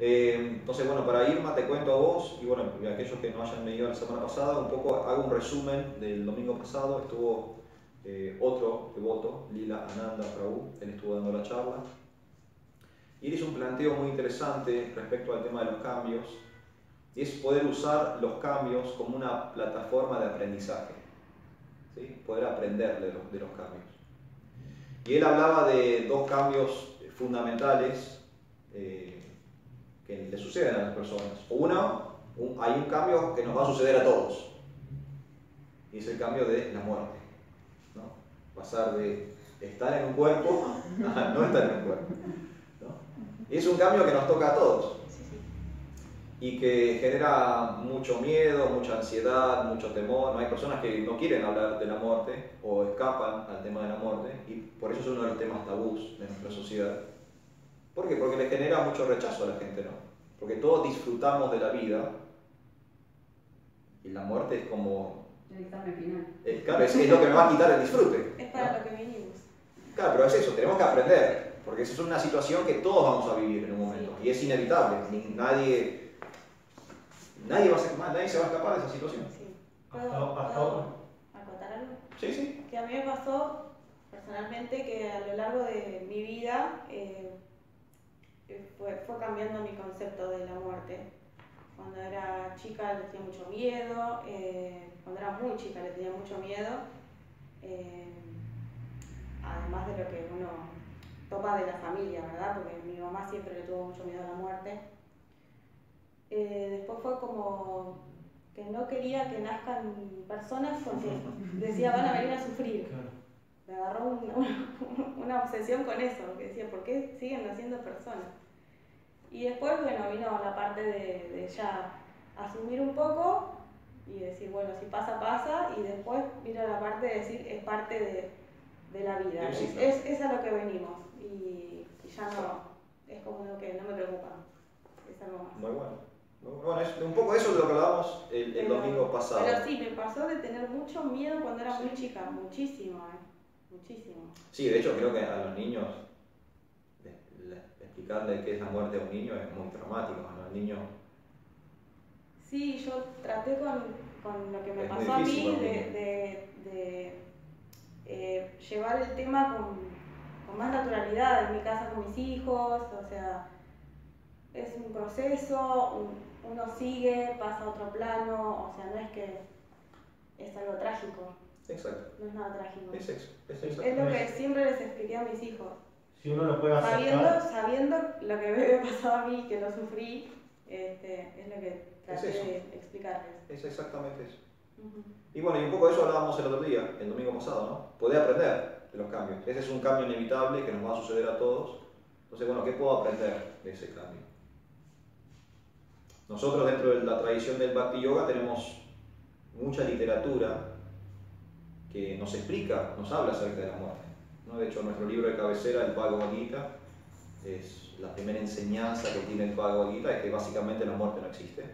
Entonces, bueno, para Irma te cuento a vos y bueno, a aquellos que no hayan venido la semana pasada, un poco hago un resumen del domingo pasado. Estuvo otro devoto, Lila Ananda Prabhu, él estuvo dando la charla y él hizo un planteo muy interesante respecto al tema de los cambios, y es poder usar los cambios como una plataforma de aprendizaje, ¿sí? Poder aprender de los cambios. Y él hablaba de dos cambios fundamentales que le suceden a las personas. Uno, hay un cambio que nos va a suceder a todos, y es el cambio de la muerte, ¿no? Pasar de estar en un cuerpo a no estar en un cuerpo, ¿no? Y es un cambio que nos toca a todos y que genera mucho miedo, mucha ansiedad, mucho temor. No hay personas que no quieren hablar de la muerte o escapan al tema de la muerte, y por eso es uno de los temas tabús de nuestra sociedad. ¿Por qué? Porque le genera mucho rechazo a la gente, ¿no? Porque todos disfrutamos de la vida y la muerte es como... el examen final. Claro, es lo que me va a quitar el disfrute. Es para, ¿no?, lo que venimos. Claro, pero es eso, tenemos que aprender, porque esa es una situación que todos vamos a vivir en un momento, sí, y es inevitable. Sí. Nadie se va a escapar de esa situación. Sí. ¿Puedo acotar algo? Sí, sí. Que a mí me pasó personalmente que a lo largo de mi vida... Fue cambiando mi concepto de la muerte. Cuando era chica le tenía mucho miedo, además de lo que uno topa de la familia, ¿verdad? Porque mi mamá siempre le tuvo mucho miedo a la muerte. Después fue como que no quería que nazcan personas porque decía, van a venir a sufrir. Claro. Me agarró una obsesión con eso, que decía, ¿por qué siguen naciendo personas? Y después, bueno, vino la parte de ya asumir un poco y decir, bueno, si pasa, pasa, y después vino la parte de decir, es parte de la vida, es a lo que venimos, y ya no, es como lo que no me preocupa, es algo más. Muy bueno. Bueno, un poco eso es lo que hablábamos el domingo pasado. Pero sí, me pasó de tener mucho miedo cuando era muy chica, muchísimo, muchísimo. Sí, de hecho creo que a los niños explicarle qué es la muerte a un niño es muy traumático, ¿no? El niño... Sí, yo traté con lo que me pasó a mí de llevar el tema con más naturalidad en mi casa con mis hijos, o sea, es un proceso, uno sigue, pasa a otro plano, o sea, no es que es algo trágico. Exacto. No es nada trágico. Es lo que siempre les expliqué a mis hijos. Si uno lo puede aceptar. Sabiendo lo que me pasó a mí, que lo sufrí, es lo que traté de explicarles. Es exactamente eso. Uh-huh. Y bueno, y un poco de eso hablábamos el otro día, el domingo pasado, ¿no? Poder aprender de los cambios. Ese es un cambio inevitable que nos va a suceder a todos. Entonces, bueno, ¿qué puedo aprender de ese cambio? Nosotros dentro de la tradición del Bhakti Yoga tenemos mucha literatura que nos explica, nos habla acerca de la muerte, ¿no? De hecho, nuestro libro de cabecera, el Bhagavad Gita, es la primera enseñanza que tiene el Bhagavad Gita, es que básicamente la muerte no existe.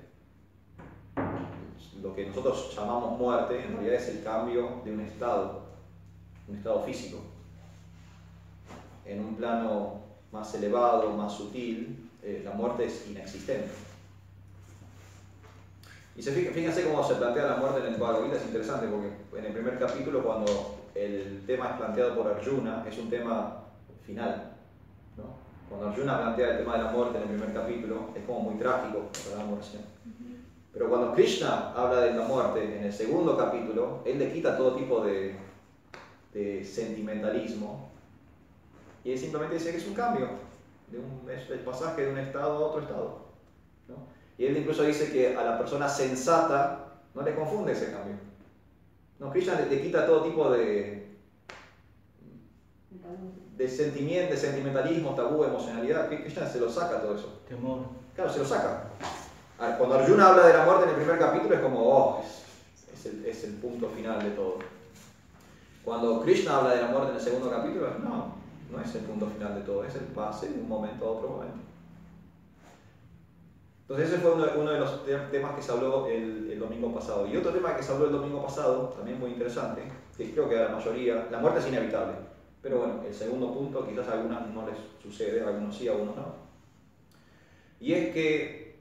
Lo que nosotros llamamos muerte, en realidad es el cambio de un estado físico. En un plano más elevado, más sutil, la muerte es inexistente. Y fíjense cómo se plantea la muerte en el Bhagavad Gita, es interesante porque en el primer capítulo, cuando el tema es planteado por Arjuna, es un tema final, ¿no? Cuando Arjuna plantea el tema de la muerte en el primer capítulo, es como muy trágico, ¿verdad? Pero cuando Krishna habla de la muerte en el segundo capítulo, él le quita todo tipo de sentimentalismo y él simplemente dice que es un cambio, es el pasaje de un estado a otro estado, ¿no? Y él incluso dice que a la persona sensata no le confunde ese cambio. No, Krishna le quita todo tipo de sentimentalismo, tabú, emocionalidad. Krishna se lo saca todo eso. Temor. Claro, se lo saca. Cuando Arjuna habla de la muerte en el primer capítulo es como, oh, es el punto final de todo. Cuando Krishna habla de la muerte en el segundo capítulo, no es el punto final de todo, es el pase de un momento a otro momento. Entonces ese fue uno de los temas que se habló el domingo pasado. Y otro tema que se habló el domingo pasado, también muy interesante, que creo que a la mayoría, la muerte es inevitable. Pero bueno, el segundo punto, quizás a algunas no les sucede, a algunos sí, a algunos no. Y es que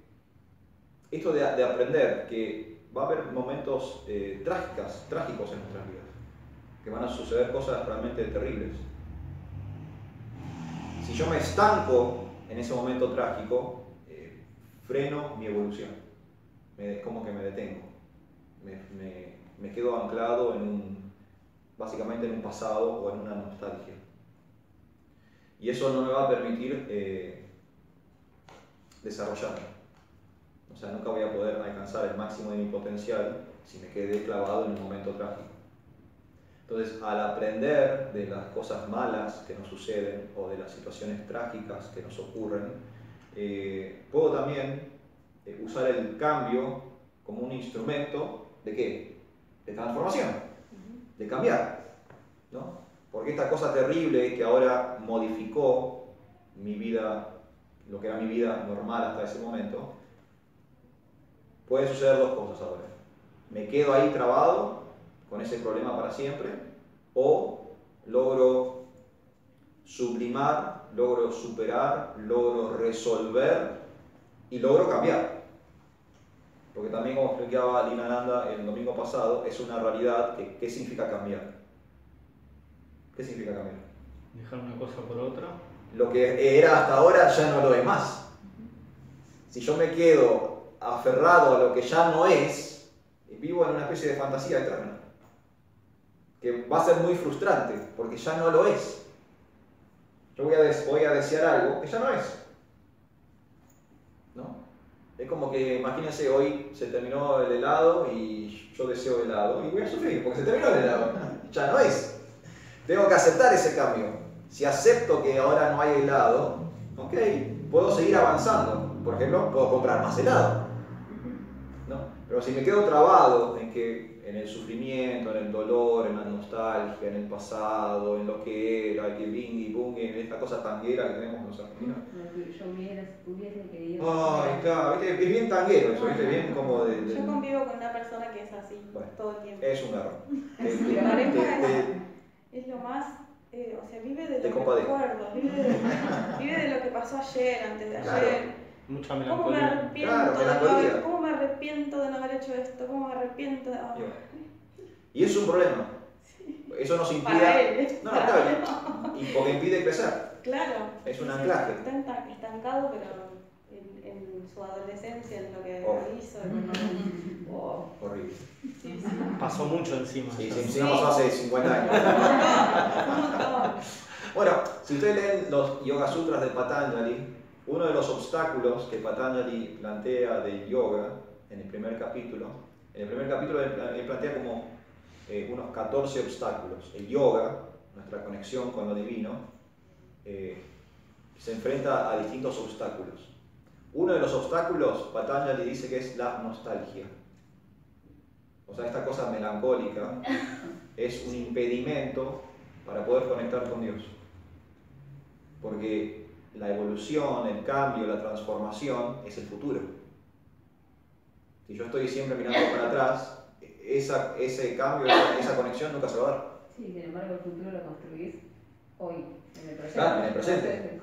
esto de aprender que va a haber momentos trágicos en nuestras vidas, que van a suceder cosas realmente terribles. Si yo me estanco en ese momento trágico, freno mi evolución, como que me detengo, me quedo anclado en básicamente en un pasado o en una nostalgia. Y eso no me va a permitir desarrollarme. O sea, nunca voy a poder alcanzar el máximo de mi potencial si me quedé clavado en un momento trágico. Entonces, al aprender de las cosas malas que nos suceden o de las situaciones trágicas que nos ocurren, puedo también usar el cambio como un instrumento ¿de qué? De transformación, de cambiar, ¿no? Porque esta cosa terrible que ahora modificó mi vida, lo que era mi vida normal hasta ese momento, pueden suceder dos cosas ahora. Me quedo ahí trabado con ese problema para siempre, o logro sublimar, logro superar, logro resolver y logro cambiar. Porque también, como explicaba Lila Ananda el domingo pasado, es una realidad que, ¿qué significa cambiar? ¿Qué significa cambiar? Dejar una cosa por otra. Lo que era hasta ahora ya no lo es más. Si yo me quedo aferrado a lo que ya no es, vivo en una especie de fantasía eterna, que va a ser muy frustrante, porque ya no lo es. Yo voy a desear algo que ya no es, ¿no? Es como que, imagínense, hoy se terminó el helado y yo deseo helado, y voy a sufrir, porque se terminó el helado, ya no es. Tengo que aceptar ese cambio. Si acepto que ahora no hay helado, ok, puedo seguir avanzando. Por ejemplo, puedo comprar más helado, ¿no? Pero si me quedo trabado en que en el sufrimiento, en el dolor, en la nostalgia, en el pasado, en lo que era, que bingui, bungue, en esta cosa tanguera que tenemos los argentinos. Yo hubiese querido... Ay, claro, ¿viste? Es bien tanguero eso, ¿viste? Bien como de... Yo convivo con una persona que es así, bueno, todo el tiempo. Es un error. Es lo más... o sea, vive de los recuerdos, vive de lo que pasó ayer, antes de ayer. Mucha melancolía. ¿Cómo me arrepiento, claro, melancolía. ¿Cómo me arrepiento de no haber hecho esto? ¿Cómo me arrepiento de no haber hecho esto? Y es un problema. Sí. Eso nos impide... Para él, no, para claro. No. Y porque impide crecer. Claro. Es un anclaje. Está estancado, pero en su adolescencia, en lo que hizo. No. Oh. Horrible. Sí, sí. Pasó mucho encima. Sí, encima pasó hace 50 años. No. Bueno, si ustedes leen los Yoga Sutras de Patanjali, uno de los obstáculos que Patanjali plantea del yoga en el primer capítulo, él plantea como unos 14 obstáculos. El yoga, nuestra conexión con lo divino, se enfrenta a distintos obstáculos. Uno de los obstáculos, Patanjali dice que es la nostalgia. O sea, esta cosa melancólica es un impedimento para poder conectar con Dios. Porque la evolución, el cambio, la transformación es el futuro. Si yo estoy siempre mirando para atrás, ese cambio, esa conexión nunca se va a dar. Sí, sin embargo, el futuro lo construís hoy, en el presente. Claro, en el presente.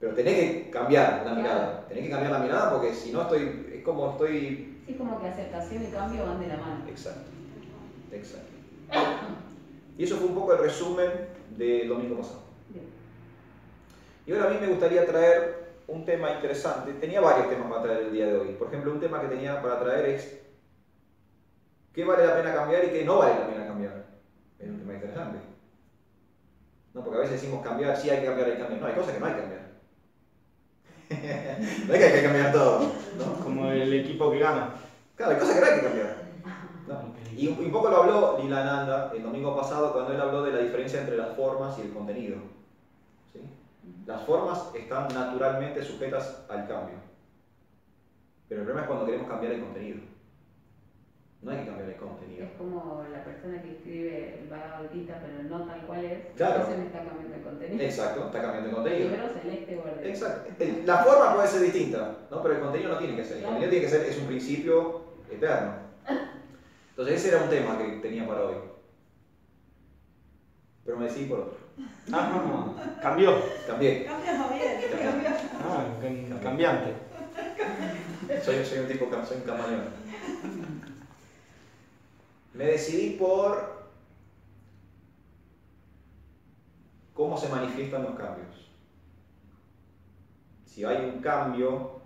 Pero tenés que cambiar la mirada. Tenés que cambiar la mirada porque si no estoy... Es como estoy... Sí, como que aceptación y cambio van de la mano. Exacto. Exacto. Y eso fue un poco el resumen del domingo pasado. Y ahora a mí me gustaría traer un tema interesante. Tenía varios temas para traer el día de hoy. Por ejemplo, un tema que tenía para traer es qué vale la pena cambiar y qué no vale la pena cambiar. Es un tema interesante. No, porque a veces decimos cambiar, sí hay que cambiar, hay que cambiar. No, hay cosas que no hay que cambiar. No es que hay que cambiar todo, ¿no? Como el equipo que gana. Claro, hay cosas que no hay que cambiar, ¿no? Y un poco lo habló Lila Ananda el domingo pasado cuando él habló de la diferencia entre las formas y el contenido. Las formas están naturalmente sujetas al cambio. Pero el problema es cuando queremos cambiar el contenido. No hay que cambiar el contenido. Es como la persona que escribe el Bhagavad Gita, pero no tal cual es. Claro. Entonces está cambiando el contenido. Exacto, está cambiando el contenido. Primero celeste o verde. Exacto. La forma puede ser distinta, ¿no? Pero el contenido no tiene que ser. El contenido tiene que ser, es un principio eterno. Entonces ese era un tema que tenía para hoy. Pero me decidí por otro. Ah, no, cambió. Cambié. Cambió. Cambiante. Soy un tipo, soy un camaleón. Me decidí por cómo se manifiestan los cambios. Si hay un cambio,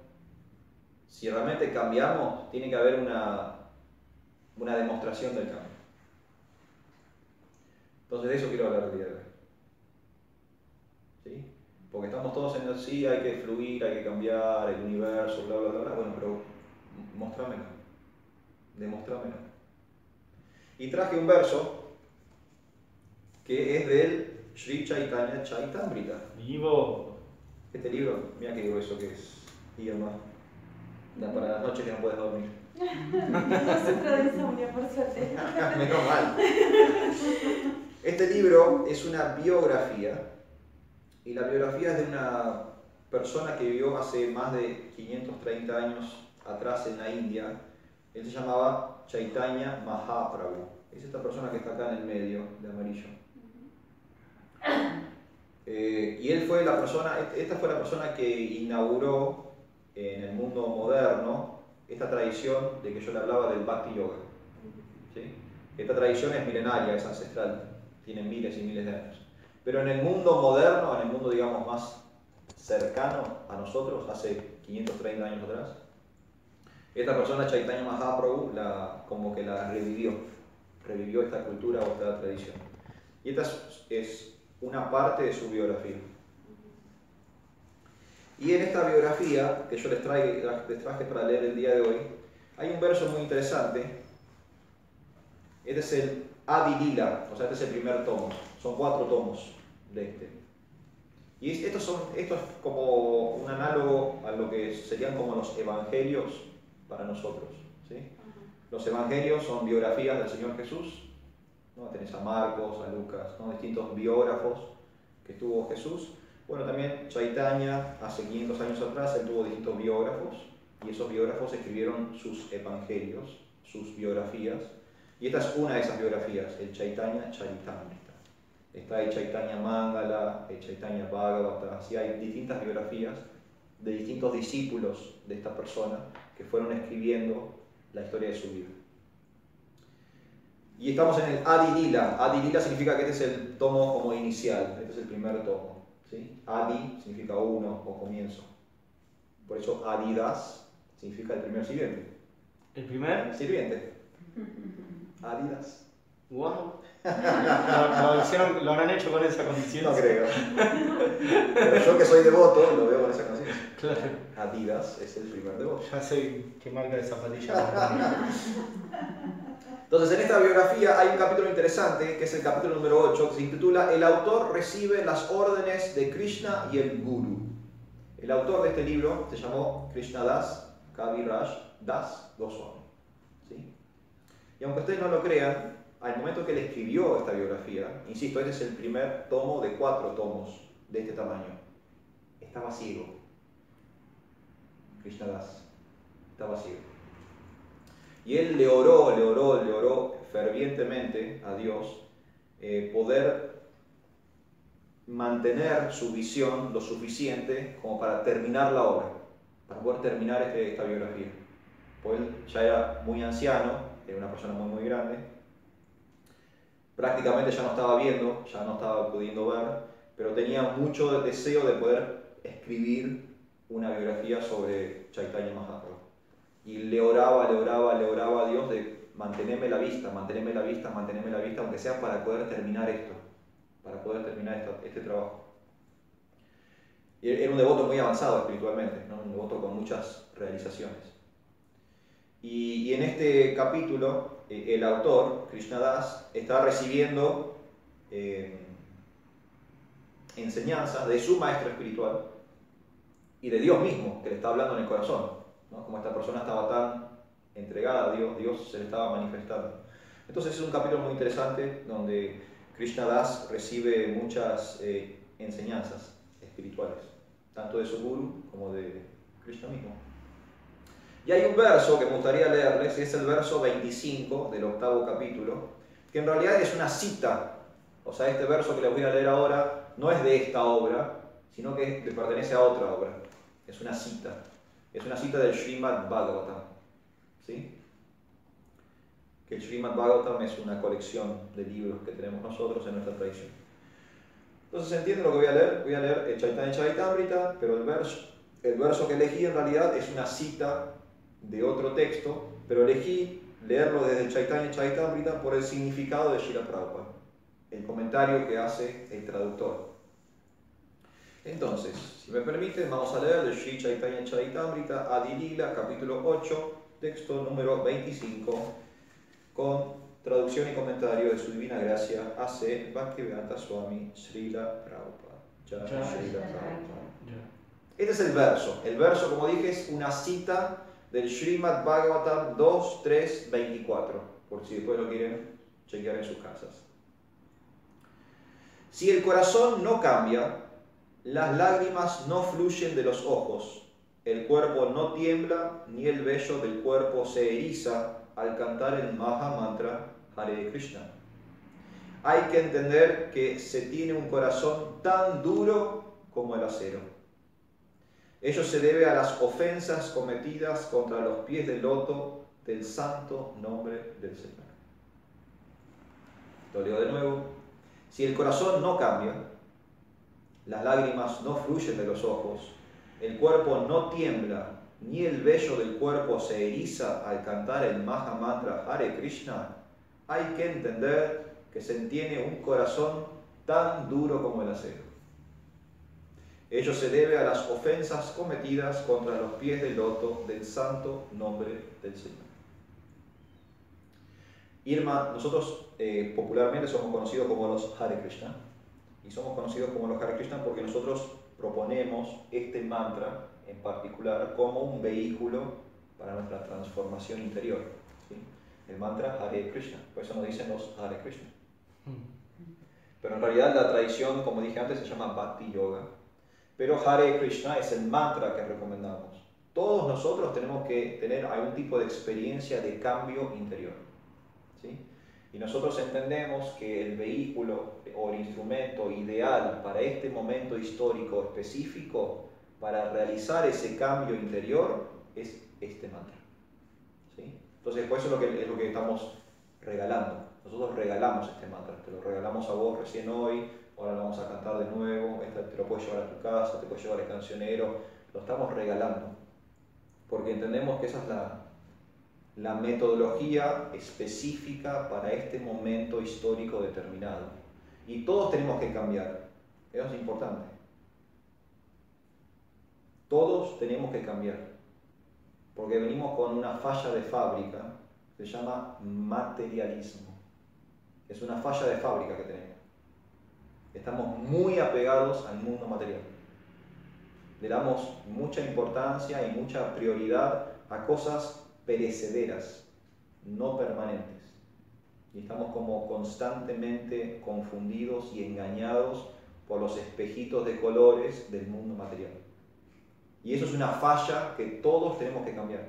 si realmente cambiamos, tiene que haber una demostración del cambio. Entonces de eso quiero hablar el día de hoy. ¿Sí? Porque estamos todos en el sí, hay que fluir, hay que cambiar, el universo, bla, bla, bla, bla. Bueno, pero mostrámelo, demostrámelo. Y traje un verso que es del Sri Chaitanya-charitamrita. ¡Vivo! Este libro, mira que digo eso que es, digamos, para las noches que no puedes dormir. Nosotros de insomnio, por suerte. Menos mal. Este libro es una biografía. Y la biografía es de una persona que vivió hace más de 530 años atrás en la India. Él se llamaba Chaitanya Mahaprabhu. Es esta persona que está acá en el medio, de amarillo. Y él fue la persona, esta fue la persona que inauguró en el mundo moderno esta tradición de que yo le hablaba del Bhakti Yoga. ¿Sí? Esta tradición es milenaria, es ancestral, tiene miles y miles de años. Pero en el mundo moderno, en el mundo, digamos, más cercano a nosotros, hace 530 años atrás, esta persona, Chaitanya Mahaprabhu, como que la revivió esta cultura o esta tradición. Y esta es una parte de su biografía. Y en esta biografía, que yo les traje para leer el día de hoy, hay un verso muy interesante. Este es el Adi-Lila, o sea, este es el primer tomo. Son 4 tomos de este. Y esto es como un análogo a lo que serían como los evangelios para nosotros. ¿Sí? Los evangelios son biografías del Señor Jesús. ¿No? Tenés a Marcos, a Lucas, ¿no? Distintos biógrafos que tuvo Jesús. Bueno, también Chaitanya, hace 500 años atrás, él tuvo distintos biógrafos. Y esos biógrafos escribieron sus evangelios, sus biografías. Y esta es una de esas biografías, el Chaitanya-charitamrita. Está el Chaitanya Mangala, el Chaitanya Bhagavata, así hay distintas biografías de distintos discípulos de esta persona que fueron escribiendo la historia de su vida. Y estamos en el Adi-Lila. Adi-Lila significa que este es el tomo como inicial, este es el primer tomo. ¿Sí? Adi significa uno o comienzo. Por eso Adidas significa el primer sirviente. ¿El primer? Sirviente. Adidas. Wow. Lo habrán hecho con esa conciencia. No creo. Pero yo que soy devoto lo veo con esa conciencia. Claro. Adidas es el primer devoto. Ya sé qué marca de zapatillas. Entonces, en esta biografía hay un capítulo interesante, que es el capítulo número 8, que se titula El autor recibe las órdenes de Krishna y el Guru. El autor de este libro se llamó Krishnadas Kaviraja Goswami. ¿Sí? Y aunque ustedes no lo crean, al momento que él escribió esta biografía, insisto, este es el primer tomo de 4 tomos de este tamaño. Estaba ciego. Krishnadas estaba ciego. Y él le oró fervientemente a Dios poder mantener su visión lo suficiente como para terminar la obra, para poder terminar esta biografía. Pues él ya era muy anciano, era una persona muy, muy grande. Prácticamente ya no estaba viendo, ya no estaba pudiendo ver, pero tenía mucho deseo de poder escribir una biografía sobre Chaitanya Mahaprabhu. Y le oraba a Dios de mantenerme la vista, aunque sea para poder terminar esto, este trabajo. Y era un devoto muy avanzado espiritualmente, ¿no? Un devoto con muchas realizaciones. Y en este capítulo, el autor, Krishnadas, está recibiendo enseñanzas de su maestro espiritual y de Dios mismo, que le está hablando en el corazón, ¿no? Como esta persona estaba tan entregada a Dios, Dios se le estaba manifestando. Entonces es un capítulo muy interesante donde Krishnadas recibe muchas enseñanzas espirituales, tanto de su guru como de Krishna mismo. Y hay un verso que me gustaría leerles, y es el verso 25 del 8º capítulo, que en realidad es una cita. O sea, este verso que les voy a leer ahora no es de esta obra, sino que pertenece a otra obra. Es una cita. Es una cita del Srimad Bhagavatam, ¿sí? Que el Srimad Bhagavatam es una colección de libros que tenemos nosotros en nuestra tradición. Entonces, ¿se entiende lo que voy a leer? Voy a leer el Chaitanya-charitamrita, pero el verso que elegí en realidad es una cita de otro texto, pero elegí leerlo desde el Chaitanya-charitamrita por el significado de Srila Prabhupada, el comentario que hace el traductor. Entonces, si me permiten, vamos a leer de Sri Chaitanya-charitamrita, Adi-Lila, capítulo 8, texto número 25, con traducción y comentario de su divina gracia, A.C. Bhaktivedanta Swami Srila Prabhupada. Ya, Srila Prabhupada. Este es el verso, como dije, es una cita del Srimad Bhagavatam 2.3.24, por si después lo quieren chequear en sus casas. Si el corazón no cambia, las lágrimas no fluyen de los ojos, el cuerpo no tiembla, ni el vello del cuerpo se eriza al cantar el Maha Mantra Hare Krishna. Hay que entender que se tiene un corazón tan duro como el acero. Ello se debe a las ofensas cometidas contra los pies del loto del santo nombre del Señor. Lo leo de nuevo. Si el corazón no cambia, las lágrimas no fluyen de los ojos, el cuerpo no tiembla, ni el vello del cuerpo se eriza al cantar el Maha Mantra Hare Krishna, hay que entender que se tiene un corazón tan duro como el acero. Ello se debe a las ofensas cometidas contra los pies del loto del santo nombre del Señor. Irma, nosotros popularmente somos conocidos como los Hare Krishna, y somos conocidos como los Hare Krishna porque nosotros proponemos este mantra en particular como un vehículo para nuestra transformación interior, ¿sí? El mantra Hare Krishna, por eso nos dicen los Hare Krishna. Pero en realidad la tradición, como dije antes, se llama Bhakti Yoga, pero Hare Krishna es el mantra que recomendamos. Todos nosotros tenemos que tener algún tipo de experiencia de cambio interior, ¿sí? Y nosotros entendemos que el vehículo o el instrumento ideal para este momento histórico específico, para realizar ese cambio interior, es este mantra, ¿sí? Entonces, pues eso es lo que estamos regalando. Nosotros regalamos este mantra, te lo regalamos a vos recién hoy, ahora lo vamos a cantar de nuevo, te lo puedes llevar a tu casa, te puedes llevar al cancionero, lo estamos regalando. Porque entendemos que esa es la metodología específica para este momento histórico determinado. Y todos tenemos que cambiar, eso es importante. Todos tenemos que cambiar, porque venimos con una falla de fábrica, se llama materialismo. Es una falla de fábrica que tenemos. Estamos muy apegados al mundo material. Le damos mucha importancia y mucha prioridad a cosas perecederas, no permanentes, y estamos como constantemente confundidos y engañados por los espejitos de colores del mundo material, y eso es una falla que todos tenemos que cambiar.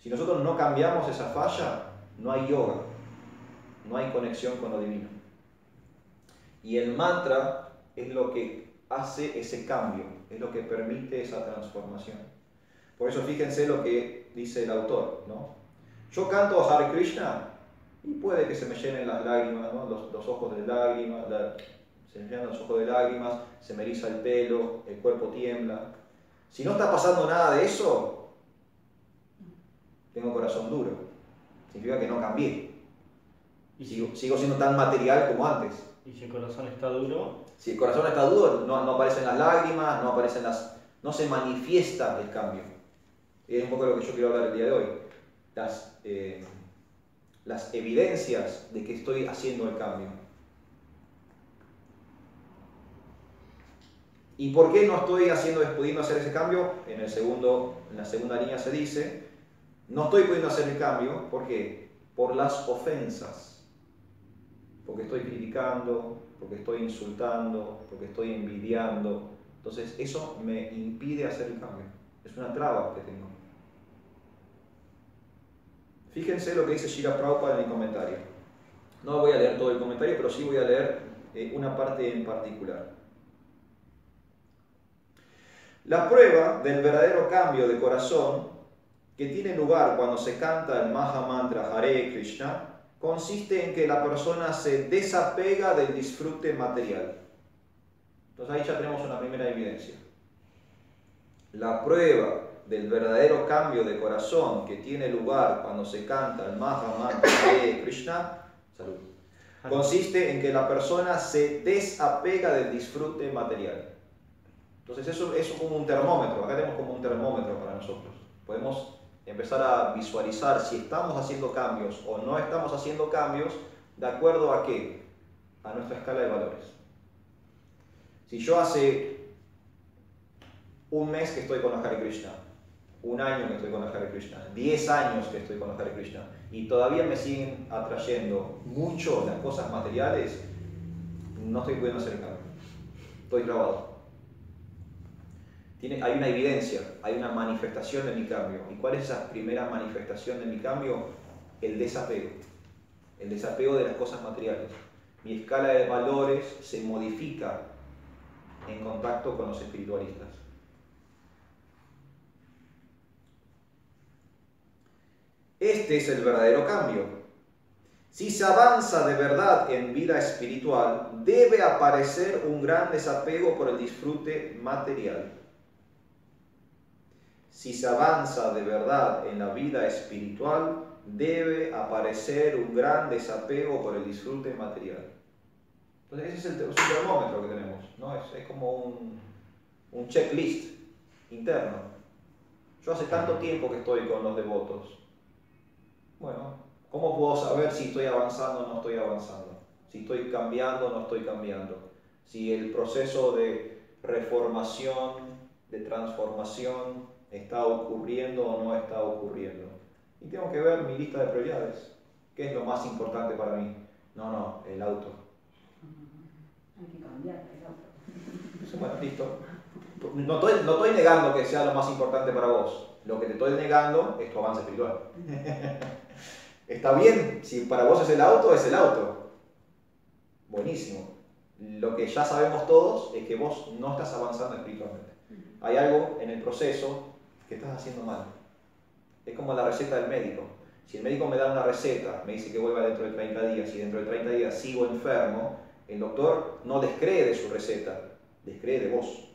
Si nosotros no cambiamos esa falla, no hay yoga, no hay conexión con lo divino, y el mantra es lo que hace ese cambio, es lo que permite esa transformación. Por eso fíjense lo que dice el autor, ¿no? Yo canto Hare Krishna y puede que se me llenen las lágrimas, ¿no? los ojos de lágrimas, se me llenan los ojos de lágrimas, se me eriza el pelo, el cuerpo tiembla. Si no está pasando nada de eso, tengo corazón duro. Significa que no cambié. Y sigo siendo tan material como antes. ¿Y si el corazón está duro? Si el corazón está duro, no aparecen las lágrimas, no se manifiesta el cambio. Es un poco lo que yo quiero hablar el día de hoy, las evidencias de que estoy haciendo el cambio. ¿Y por qué no estoy pudiendo hacer ese cambio? En la segunda línea se dice, no estoy pudiendo hacer el cambio, ¿por qué? Por las ofensas, porque estoy criticando, porque estoy insultando, porque estoy envidiando, entonces eso me impide hacer el cambio, es una traba que tengo. Fíjense lo que dice Srila Prabhupada en el comentario. No voy a leer todo el comentario, pero sí voy a leer una parte en particular. La prueba del verdadero cambio de corazón que tiene lugar cuando se canta el Maha Mantra Hare Krishna consiste en que la persona se desapega del disfrute material. Entonces ahí ya tenemos una primera evidencia. La prueba del verdadero cambio de corazón que tiene lugar cuando se canta el Maha Mantra Hare Krishna consiste en que la persona se desapega del disfrute material. Entonces eso es como un termómetro, acá tenemos como un termómetro para nosotros. Podemos empezar a visualizar si estamos haciendo cambios o no estamos haciendo cambios de acuerdo a qué, a nuestra escala de valores. Si yo hace un mes que estoy con la Hare Krishna, un año que estoy con la Hare Krishna, 10 años que estoy con la Hare Krishna y todavía me siguen atrayendo mucho las cosas materiales, no estoy pudiendo hacer el cambio, estoy trabado. Hay una evidencia, hay una manifestación de mi cambio. ¿Y cuál es esa primera manifestación de mi cambio? El desapego. El desapego de las cosas materiales. Mi escala de valores se modifica en contacto con los espiritualistas. Este es el verdadero cambio. Si se avanza de verdad en vida espiritual, debe aparecer un gran desapego por el disfrute material. Si se avanza de verdad en la vida espiritual, debe aparecer un gran desapego por el disfrute material. Entonces ese es el termómetro que tenemos, ¿no? Es como un checklist interno. Yo hace tanto tiempo que estoy con los devotos. Bueno, ¿cómo puedo saber si estoy avanzando o no estoy avanzando? Si estoy cambiando o no estoy cambiando. Si el proceso de reformación, de transformación, ¿está ocurriendo o no está ocurriendo? Y tengo que ver mi lista de prioridades. ¿Qué es lo más importante para mí? No, el auto. Hay que cambiar el auto. Bueno, listo. No estoy negando que sea lo más importante para vos. Lo que te estoy negando es tu avance espiritual. Está bien, si para vos es el auto, es el auto. Buenísimo. Lo que ya sabemos todos es que vos no estás avanzando espiritualmente. Hay algo en el proceso que estás haciendo mal. Es como la receta del médico. Si el médico me da una receta, me dice que vuelva dentro de 30 días y dentro de 30 días sigo enfermo, el doctor no descree de su receta, descree de vos.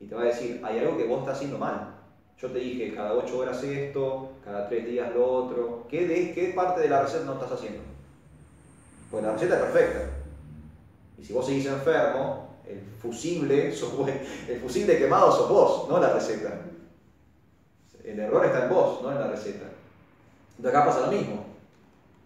Y te va a decir, hay algo que vos estás haciendo mal. Yo te dije, cada 8 horas esto, cada 3 días lo otro. ¿Qué parte de la receta no estás haciendo? Pues la receta es perfecta. Y si vos seguís enfermo, el fusible quemado sos vos, no la receta. El error está en vos, no en la receta. Entonces acá pasa lo mismo.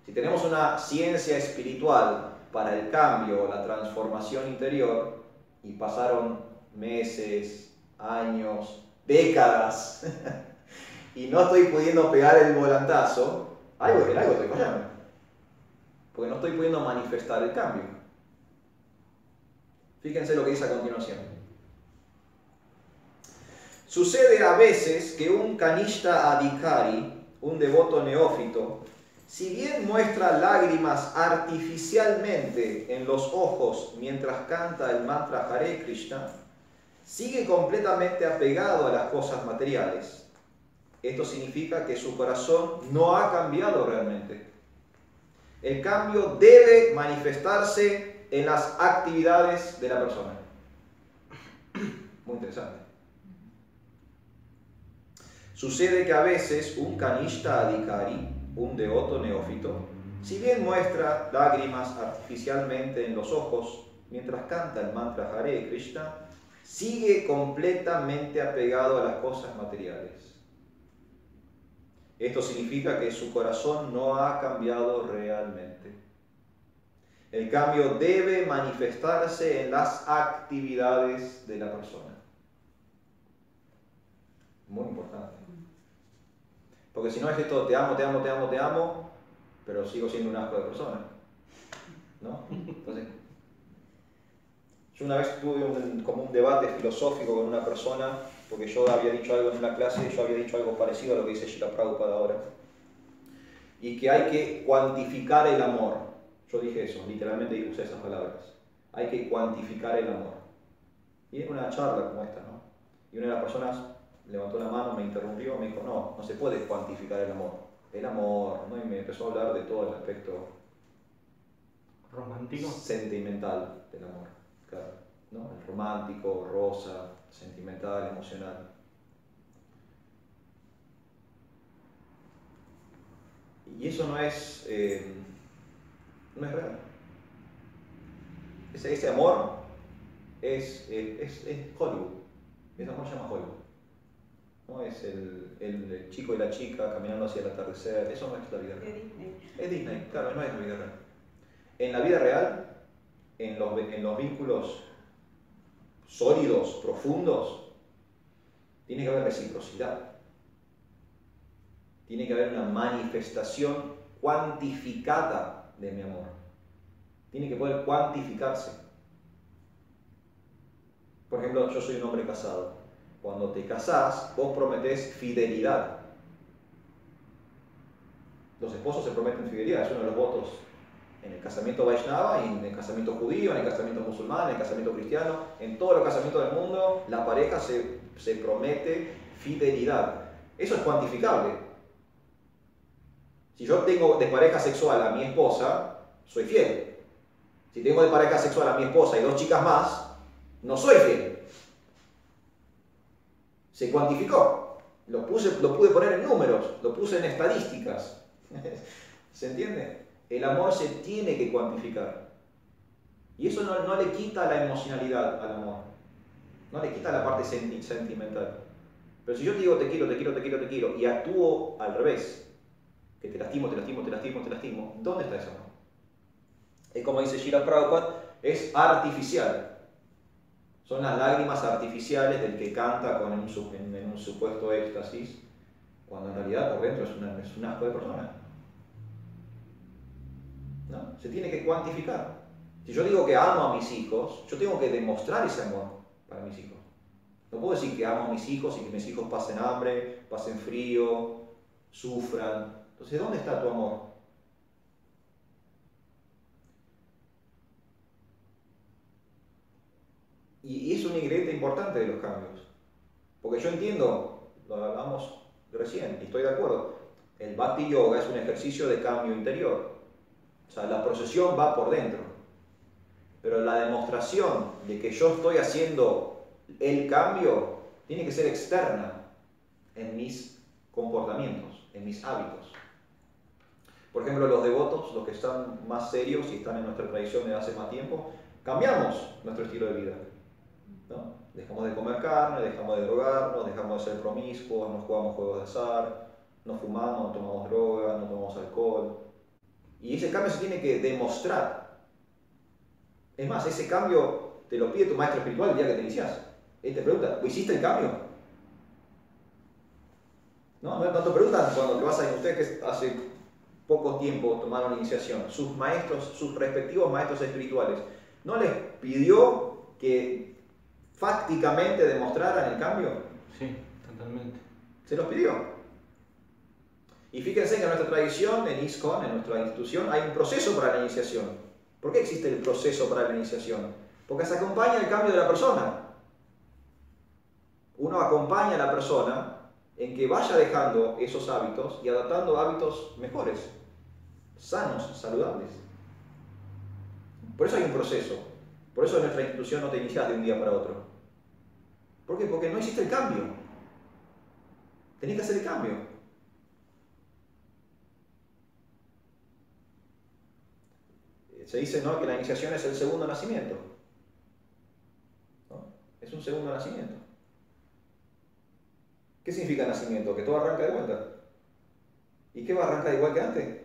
Si tenemos una ciencia espiritual para el cambio, la transformación interior, y pasaron meses, años, décadas, y no estoy pudiendo pegar el volantazo, en algo estoy fallando. Porque no estoy pudiendo manifestar el cambio. Fíjense lo que dice a continuación. Sucede a veces que un kanishta adhikari, un devoto neófito, si bien muestra lágrimas artificialmente en los ojos mientras canta el mantra Hare Krishna, sigue completamente apegado a las cosas materiales. Esto significa que su corazón no ha cambiado realmente. El cambio debe manifestarse en las actividades de la persona. Muy interesante. Sucede que a veces un kanishta adhikari, un devoto neófito, si bien muestra lágrimas artificialmente en los ojos mientras canta el mantra Hare Krishna, sigue completamente apegado a las cosas materiales. Esto significa que su corazón no ha cambiado realmente. El cambio debe manifestarse en las actividades de la persona. Muy importante. Porque si no es esto, te amo, pero sigo siendo un asco de persona, ¿no? Entonces, yo una vez tuve como un debate filosófico con una persona, porque yo había dicho algo en una clase, yo había dicho algo parecido a lo que dice Srila Prabhupada ahora. Y que hay que cuantificar el amor. Yo dije eso, literalmente usé esas palabras. Hay que cuantificar el amor. Y es una charla como esta, ¿no? Y una de las personas levantó la mano, me interrumpió, me dijo, no, no se puede cuantificar el amor. El amor, ¿no? Y me empezó a hablar de todo el aspecto romántico, sentimental del amor, claro, ¿no? El romántico, rosa, sentimental, emocional. Y eso no es, no es real. Ese amor es Hollywood. Ese amor se llama Hollywood. ¿No? Es el chico y la chica caminando hacia el atardecer. Eso no es la vida real. Es Disney, claro, no es la vida real. En la vida real, en los vínculos sólidos, profundos, tiene que haber reciprocidad. Tiene que haber una manifestación cuantificada de mi amor. Tiene que poder cuantificarse. Por ejemplo, yo soy un hombre casado. Cuando te casás, vos prometés fidelidad. Los esposos se prometen fidelidad, es uno de los votos. En el casamiento Vaishnava, en el casamiento judío, en el casamiento musulmán, en el casamiento cristiano, en todos los casamientos del mundo, la pareja se promete fidelidad. Eso es cuantificable. Si yo tengo de pareja sexual a mi esposa, soy fiel. Si tengo de pareja sexual a mi esposa y dos chicas más, no soy fiel. Se cuantificó. Lo pude poner en números, lo puse en estadísticas. ¿Se entiende? El amor se tiene que cuantificar. Y eso no le quita la emocionalidad al amor. No le quita la parte sentimental. Pero si yo te digo te quiero, te quiero, te quiero, te quiero, y actúo al revés, que te lastimo, te lastimo, te lastimo, te lastimo, ¿dónde está ese amor? Es como dice Srila Prabhupada, es artificial. Son las lágrimas artificiales del que canta en un supuesto éxtasis, cuando en realidad por dentro es un asco de persona. ¿No? Se tiene que cuantificar. Si yo digo que amo a mis hijos, yo tengo que demostrar ese amor para mis hijos. No puedo decir que amo a mis hijos y que mis hijos pasen hambre, pasen frío, sufran. Entonces, ¿dónde está tu amor? Y es un ingrediente importante de los cambios. Porque yo entiendo, lo hablamos recién, y estoy de acuerdo, el Bhakti Yoga es un ejercicio de cambio interior. O sea, la procesión va por dentro. Pero la demostración de que yo estoy haciendo el cambio tiene que ser externa en mis comportamientos, en mis hábitos. Por ejemplo, los devotos, los que están más serios y están en nuestra tradición de hace más tiempo, cambiamos nuestro estilo de vida, ¿no? Dejamos de comer carne, dejamos de drogarnos, dejamos de ser promiscuos, no jugamos juegos de azar, no fumamos, no tomamos drogas, no tomamos alcohol. Y ese cambio se tiene que demostrar. Es más, ese cambio te lo pide tu maestro espiritual el día que te inicias. Él te pregunta, ¿hiciste el cambio? No te preguntan cuando te vas a ustedes que hace poco tiempo tomaron iniciación, sus maestros, sus respectivos maestros espirituales, ¿no les pidió que fácticamente demostraran el cambio? Sí, totalmente. Se los pidió. Y fíjense que en nuestra tradición, en ISKCON, en nuestra institución, hay un proceso para la iniciación. ¿Por qué existe el proceso para la iniciación? Porque se acompaña el cambio de la persona. Uno acompaña a la persona en que vaya dejando esos hábitos y adaptando hábitos mejores, sanos, saludables. Por eso hay un proceso. Por eso en nuestra institución no te inicias de un día para otro. ¿Por qué? Porque no hiciste el cambio. Tenés que hacer el cambio. Se dice, ¿no?, que la iniciación es el segundo nacimiento, ¿no? Es un segundo nacimiento. ¿Qué significa nacimiento? Que todo arranca de vuelta. ¿Y qué va a arrancar igual que antes?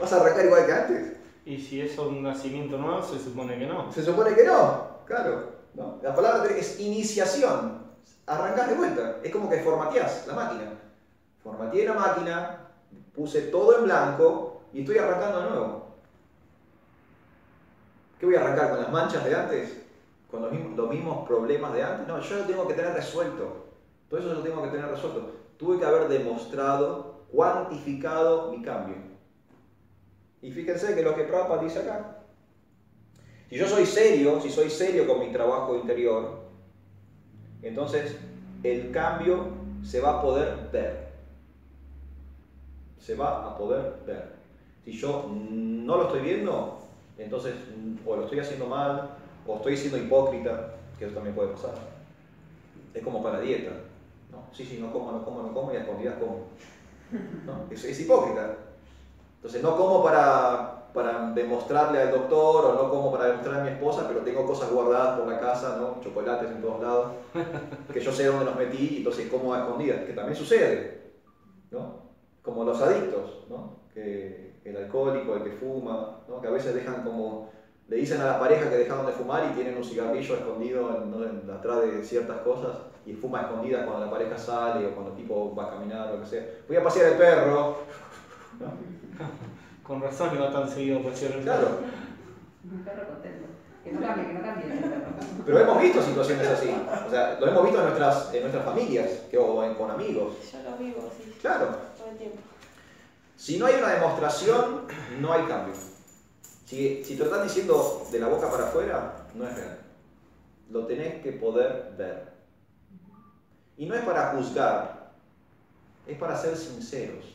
¿Vas a arrancar igual que antes? Y si es un nacimiento nuevo, se supone que no. Se supone que no, claro. No. La palabra es iniciación. Arrancás de vuelta. Es como que formateás la máquina. Formateé la máquina, puse todo en blanco y estoy arrancando de nuevo. ¿Qué voy a arrancar? ¿Con las manchas de antes? ¿Con los mismos problemas de antes? No, yo lo tengo que tener resuelto. Todo eso yo lo tengo que tener resuelto. Tuve que haber demostrado, cuantificado mi cambio. Y fíjense que lo que Prabhupada dice acá Si yo soy serio, si soy serio con mi trabajo interior, entonces el cambio se va a poder ver. Se va a poder ver. Si yo no lo estoy viendo, entonces o lo estoy haciendo mal, o estoy siendo hipócrita, que eso también puede pasar. Es como para dieta. No, sí, no como y a escondidas como. No, es hipócrita. Entonces no como para demostrarle al doctor, o no como para demostrar a mi esposa, pero tengo cosas guardadas por la casa, ¿no? Chocolates en todos lados, que yo sé dónde los metí, entonces como a escondidas, que también sucede, ¿no? Como los adictos, ¿no? Que el alcohólico, el que fuma, ¿no? Que a veces dejan como, le dicen a la pareja que dejaron de fumar y tienen un cigarrillo escondido atrás de ciertas cosas, y fuma a escondidas cuando la pareja sale, o cuando el tipo va a caminar, o lo que sea. Voy a pasear el perro, ¿no? Con razón que no tan seguido por cierto. Claro. Un perro contento. Que no cambie, que no cambie. Pero hemos visto situaciones así. O sea, lo hemos visto en nuestras familias, con amigos. Yo lo vivo, sí. Claro. Todo el tiempo. Si no hay una demostración, no hay cambio. Si te lo están diciendo de la boca para afuera, no es real. Lo tenés que poder ver. Y no es para juzgar, es para ser sinceros.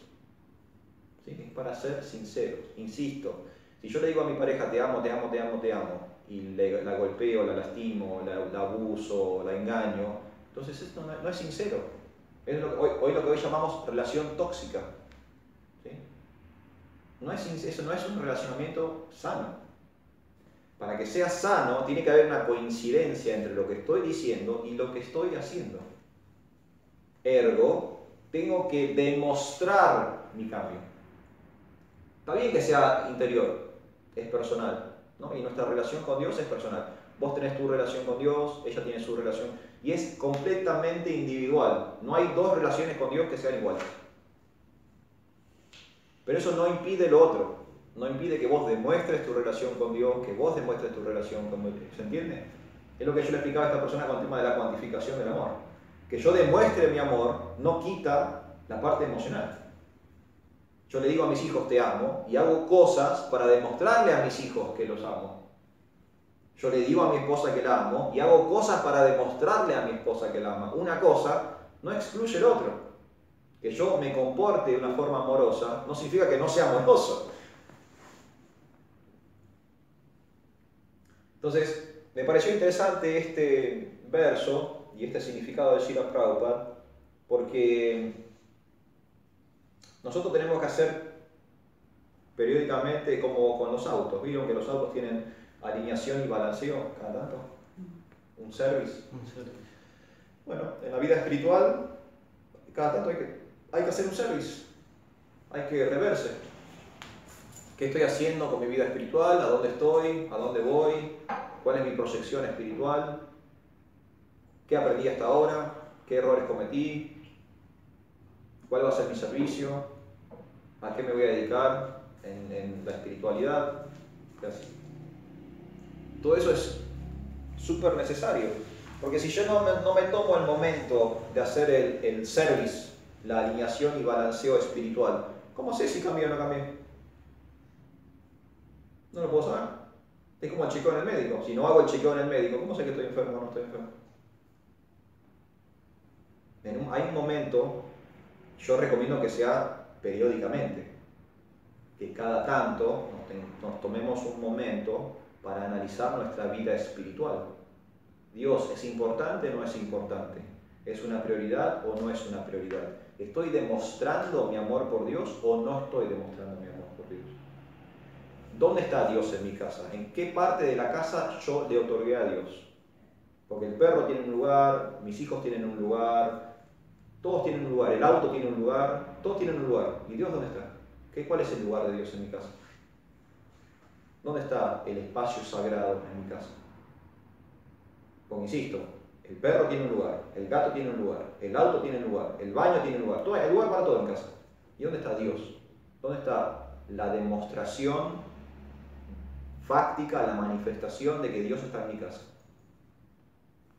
Es para ser sinceros, insisto. Si yo le digo a mi pareja te amo, te amo, te amo, te amo, y la golpeo, la lastimo, la abuso, la engaño, entonces esto no es sincero. Es lo que hoy llamamos relación tóxica. ¿Sí? Eso no es un relacionamiento sano. Para que sea sano, tiene que haber una coincidencia entre lo que estoy diciendo y lo que estoy haciendo. Ergo, tengo que demostrar mi cambio. Está bien que sea interior, es personal, ¿no? Y nuestra relación con Dios es personal. Vos tenés tu relación con Dios, ella tiene su relación, y es completamente individual. No hay dos relaciones con Dios que sean iguales. Pero eso no impide lo otro, no impide que vos demuestres tu relación con Dios, que vos demuestres tu relación con Dios. ¿Se entiende? Es lo que yo le explicaba a esta persona con el tema de la cuantificación del amor. Que yo demuestre mi amor no quita la parte emocional. Yo le digo a mis hijos te amo y hago cosas para demostrarle a mis hijos que los amo. Yo le digo a mi esposa que la amo y hago cosas para demostrarle a mi esposa que la ama. Una cosa no excluye el otro. Que yo me comporte de una forma amorosa no significa que no sea amoroso. Entonces, me pareció interesante este verso y este significado de Srila Prabhupada porque nosotros tenemos que hacer periódicamente como con los autos. ¿Vieron que los autos tienen alineación y balanceo cada tanto? Un service. Bueno, en la vida espiritual, cada tanto hay que hacer un service. Hay que reverse. ¿Qué estoy haciendo con mi vida espiritual? ¿A dónde estoy? ¿A dónde voy? ¿Cuál es mi proyección espiritual? ¿Qué aprendí hasta ahora? ¿Qué errores cometí? ¿Cuál va a ser mi servicio? ¿A qué me voy a dedicar en la espiritualidad? Así. Todo eso es súper necesario. Porque si yo no me tomo el momento de hacer el service, la alineación y balanceo espiritual, ¿cómo sé si cambié o no cambié? No lo puedo saber. Es como el chequeo en el médico. Si no hago el chequeo en el médico, ¿cómo sé que estoy enfermo o no estoy enfermo? Hay un momento. Yo recomiendo que sea periódicamente, que cada tanto nos tomemos un momento para analizar nuestra vida espiritual. Dios, ¿es importante o no es importante? ¿Es una prioridad o no es una prioridad? ¿Estoy demostrando mi amor por Dios o no estoy demostrando mi amor por Dios? ¿Dónde está Dios en mi casa? ¿En qué parte de la casa yo le otorgué a Dios? Porque el perro tiene un lugar, mis hijos tienen un lugar. Todos tienen un lugar, el auto tiene un lugar, todos tienen un lugar. ¿Y Dios dónde está? ¿Cuál es el lugar de Dios en mi casa? ¿Dónde está el espacio sagrado en mi casa? Porque insisto, el perro tiene un lugar, el gato tiene un lugar, el auto tiene un lugar, el baño tiene un lugar, todo, hay lugar para todo en casa. ¿Y dónde está Dios? ¿Dónde está la demostración fáctica, la manifestación de que Dios está en mi casa?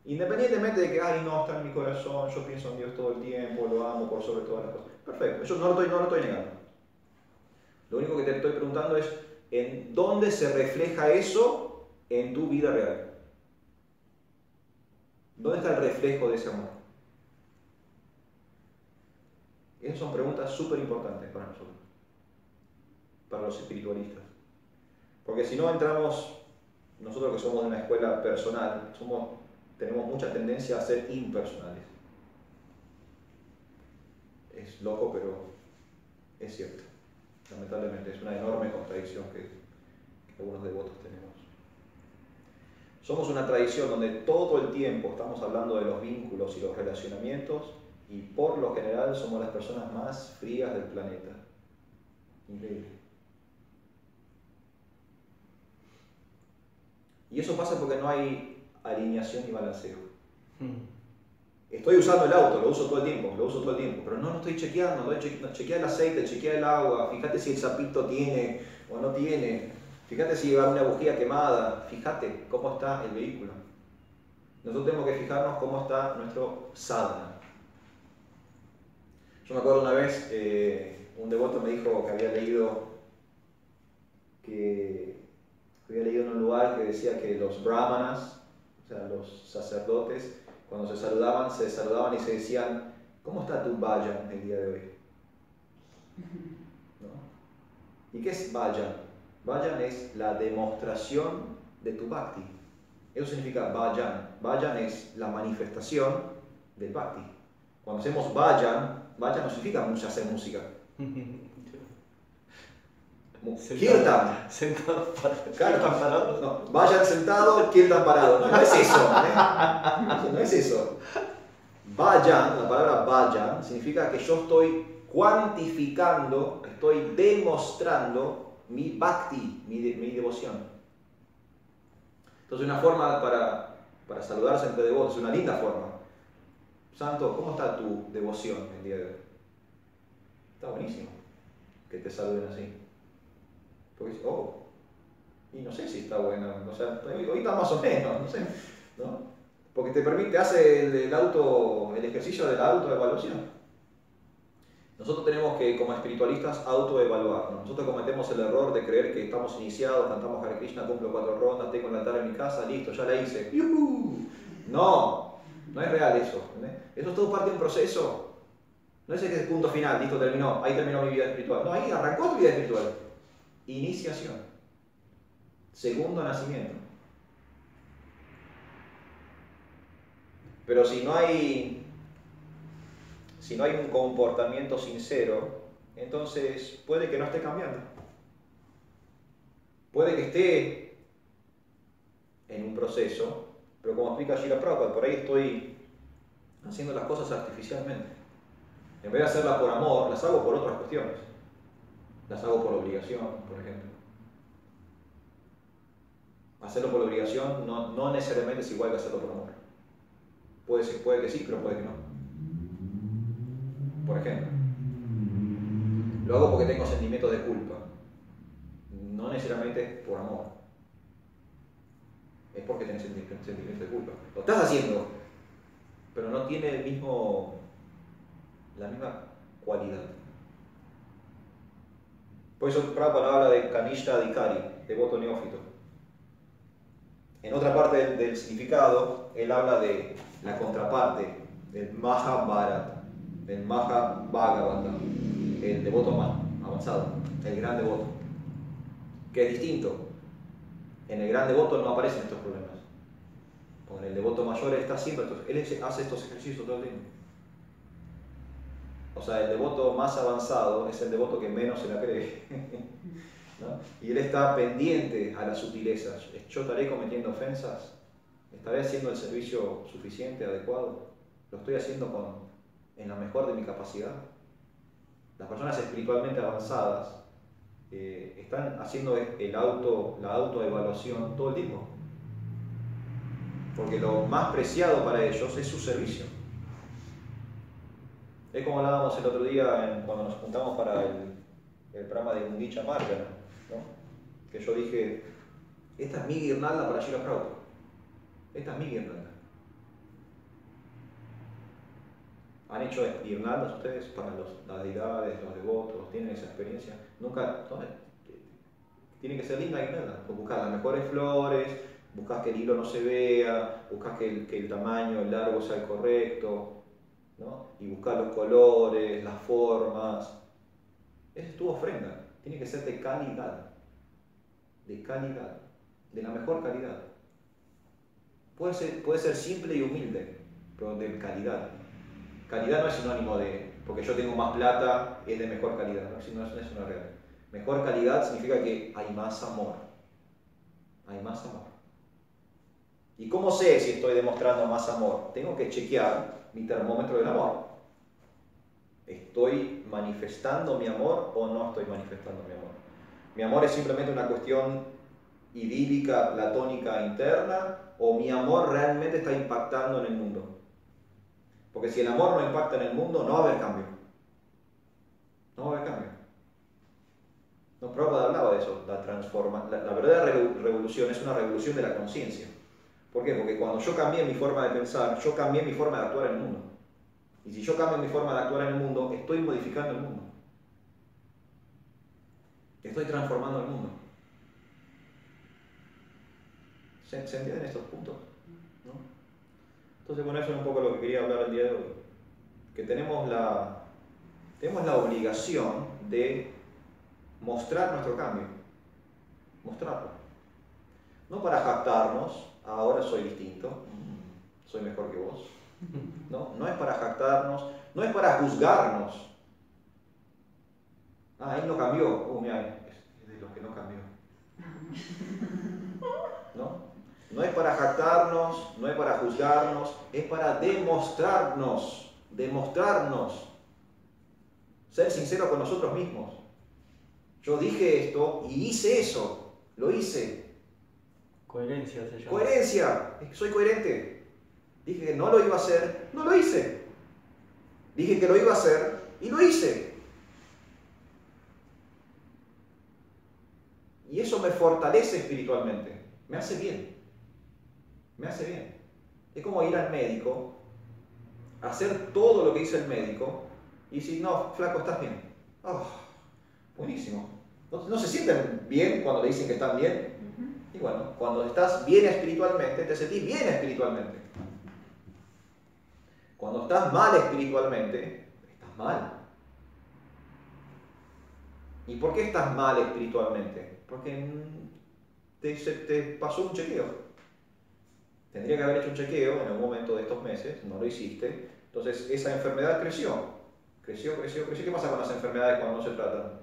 Independientemente de que, ay, no, está en mi corazón, yo pienso en Dios todo el tiempo, lo amo por sobre todas las cosas. Perfecto, yo no lo estoy negando. Lo único que te estoy preguntando es, ¿en dónde se refleja eso en tu vida real? ¿Dónde está el reflejo de ese amor? Esas son preguntas súper importantes para nosotros, para los espiritualistas. Porque si no entramos, nosotros que somos de una escuela personal, tenemos mucha tendencia a ser impersonales. Es loco, pero es cierto. Lamentablemente es una enorme contradicción que algunos devotos tenemos. Somos una tradición donde todo el tiempo estamos hablando de los vínculos y los relacionamientos, y por lo general somos las personas más frías del planeta. Increíble. Y eso pasa porque no hay alineación ni balanceo. Estoy usando el auto, lo uso todo el tiempo, pero no estoy chequeando, chequea el aceite, chequea el agua, fíjate si el sapito tiene o no tiene, fíjate si lleva una bujía quemada, fíjate cómo está el vehículo. Nosotros tenemos que fijarnos cómo está nuestro sadhana. Yo me acuerdo una vez, un devoto me dijo que había leído en un lugar que decía que los brahmanas, o sea, los sacerdotes, cuando se saludaban y se decían, ¿cómo está tu bhajan el día de hoy? ¿No? ¿Y qué es bhajan? Bhajan es la demostración de tu bhakti. Eso significa bhajan. Bhajan es la manifestación del bhakti. Cuando hacemos bhajan, bhajan no significa mucho hacer música. Kirtan. Sentado parado. No, bhajan sentado, kirtan parado. No es eso. No es eso. Bhajan, la palabra bhajan, significa que yo estoy cuantificando, estoy demostrando mi bhakti, mi devoción. Entonces, una forma para saludarse entre devotos, una linda forma. Santo, ¿cómo está tu devoción el día de hoy? Está buenísimo que te saluden así. Porque dices, oh, y no sé si está bueno, o sea, hoy está más o menos, no sé, ¿no? Porque te permite, hace el ejercicio de la autoevaluación. Nosotros tenemos que, como espiritualistas, autoevaluarnos. Nosotros cometemos el error de creer que estamos iniciados, cantamos Hare Krishna, cumplo 4 rondas, tengo el altar en mi casa, listo, ya la hice. ¡Yuhu! No es real eso, ¿entendés? Eso es todo parte de un proceso. No es el punto final, listo, terminó, ahí terminó mi vida espiritual. No, ahí arrancó tu vida espiritual. Iniciación. Segundo nacimiento. Pero si no hay un comportamiento sincero, entonces puede que no esté cambiando. Puede que esté en un proceso, pero como explica Srila Prabhupada, por ahí estoy haciendo las cosas artificialmente. En vez de hacerlas por amor, las hago por otras cuestiones. Las hago por obligación, por ejemplo. Hacerlo por obligación no necesariamente es igual que hacerlo por amor. Puede que sí, pero puede que no. Por ejemplo, lo hago porque tengo sentimientos de culpa. No necesariamente por amor. Es porque tenés sentimientos de culpa. Lo estás haciendo, pero no tiene la misma cualidad. Por eso Prabhupada habla de Kanishta Adhikari, devoto neófito. En otra parte del significado, él habla de la contraparte, del Mahabharata, del Maha Bhagavata, el devoto más avanzado, el gran devoto, que es distinto. En el gran devoto no aparecen estos problemas. Con el devoto mayor él está siempre, él hace estos ejercicios todo el tiempo. O sea, el devoto más avanzado es el devoto que menos se la cree. ¿No? Y él está pendiente a las sutilezas. ¿Yo estaré cometiendo ofensas? ¿Estaré haciendo el servicio suficiente, adecuado? ¿Lo estoy haciendo en la mejor de mi capacidad? Las personas espiritualmente avanzadas están haciendo la autoevaluación todo el tiempo. Porque lo más preciado para ellos es su servicio. Es como hablábamos el otro día cuando nos juntamos para el programa de Gundicha Marga, ¿no? Que yo dije, esta es mi guirnalda para Srila Prabhupada. Esta es mi guirnalda. ¿Han hecho guirnaldas ustedes para las deidades, los devotos? ¿Tienen esa experiencia? Nunca. Tiene que ser linda guirnalda. Buscar las mejores flores, buscas que el hilo no se vea, buscas que el tamaño, el largo sea el correcto, ¿no? Y buscas los colores, las formas. Esa es tu ofrenda, tiene que ser de calidad, de la mejor calidad. Puede ser simple y humilde, pero de calidad. Calidad no es sinónimo de, porque yo tengo más plata, es de mejor calidad, ¿no? Si no, eso no es real. Mejor calidad significa que hay más amor. Hay más amor. ¿Y cómo sé si estoy demostrando más amor? Tengo que chequear mi termómetro del amor. ¿Estoy manifestando mi amor o no estoy manifestando mi amor? ¿Mi amor es simplemente una cuestión idílica, platónica, interna? ¿O mi amor realmente está impactando en el mundo? Porque si el amor no impacta en el mundo, no va a haber cambio. No va a haber cambio. No, Prabhupada hablaba de eso, la verdadera revolución es una revolución de la conciencia. ¿Por qué? Porque cuando yo cambié mi forma de pensar, yo cambié mi forma de actuar en el mundo. Y si yo cambio mi forma de actuar en el mundo, estoy modificando el mundo. Estoy transformando el mundo. ¿Se entienden estos puntos? ¿No? Entonces, bueno, eso es un poco lo que quería hablar el día de hoy. Que tenemos la obligación de mostrar nuestro cambio. Mostrarlo. No para jactarnos, ahora soy distinto, soy mejor que vos. No, no es para jactarnos, no es para juzgarnos. Ah, él no cambió. Mira, es de los que no cambió. ¿No? No es para jactarnos, no es para juzgarnos, es para demostrarnos, ser sincero con nosotros mismos. Yo dije esto y hice eso, lo hice. Coherencia se llama. Coherencia, es que soy coherente. Dije que no lo iba a hacer, no lo hice. Dije que lo iba a hacer y lo hice. Y eso me fortalece espiritualmente, me hace bien. Me hace bien. Es como ir al médico, hacer todo lo que dice el médico y decir, no, flaco, estás bien. Oh, buenísimo. ¿No se sienten bien cuando le dicen que están bien? Y bueno, cuando estás bien espiritualmente, te sentís bien espiritualmente. Cuando estás mal espiritualmente, estás mal. ¿Y por qué estás mal espiritualmente? Porque te pasó un chequeo. Tendría que haber hecho un chequeo en algún momento de estos meses, no lo hiciste. Entonces esa enfermedad creció. ¿Qué pasa con las enfermedades cuando no se tratan?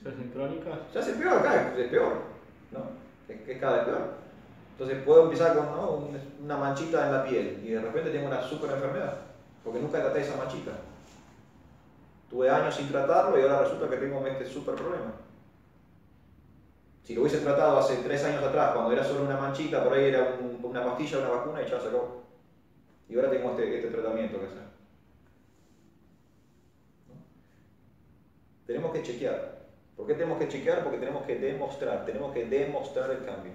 ¿Se hacen crónicas? Se hacen peor, cada vez es peor, ¿no? Es cada vez peor. Entonces puedo empezar con, ¿no?, una manchita en la piel y de repente tengo una super enfermedad, porque nunca traté esa manchita. Tuve años sin tratarlo y ahora resulta que tengo este super problema. Si lo hubiese tratado hace 3 años atrás, cuando era solo una manchita, por ahí era una pastilla, una vacuna y ya se acabó. Y ahora tengo este tratamiento que hacer. ¿No? Tenemos que chequear. ¿Por qué tenemos que chequear? Porque tenemos que demostrar el cambio.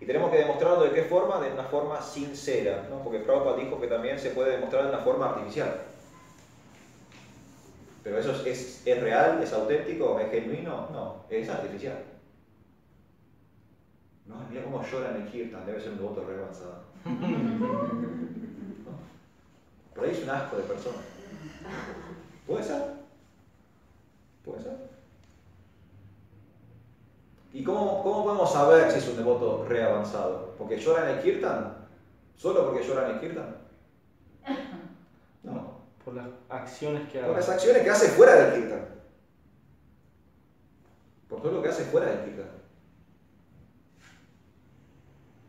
Y tenemos que demostrarlo de qué forma, de una forma sincera, ¿no? Porque Prabhupada dijo que también se puede demostrar de una forma artificial. Pero eso es real, es auténtico, es genuino, no, es artificial. No, mira cómo lloran en Kirtan, debe ser un devoto re avanzado. ¿No? Por ahí es un asco de persona. ¿Puede ser? ¿Puede ser? ¿Y cómo podemos saber si es un devoto re avanzado? ¿Porque lloran en Kirtan? ¿Solo porque lloran en Kirtan? No. Por las acciones que hace. Por las acciones que hace fuera del Kirtan. Por todo lo que hace fuera del Kirtan.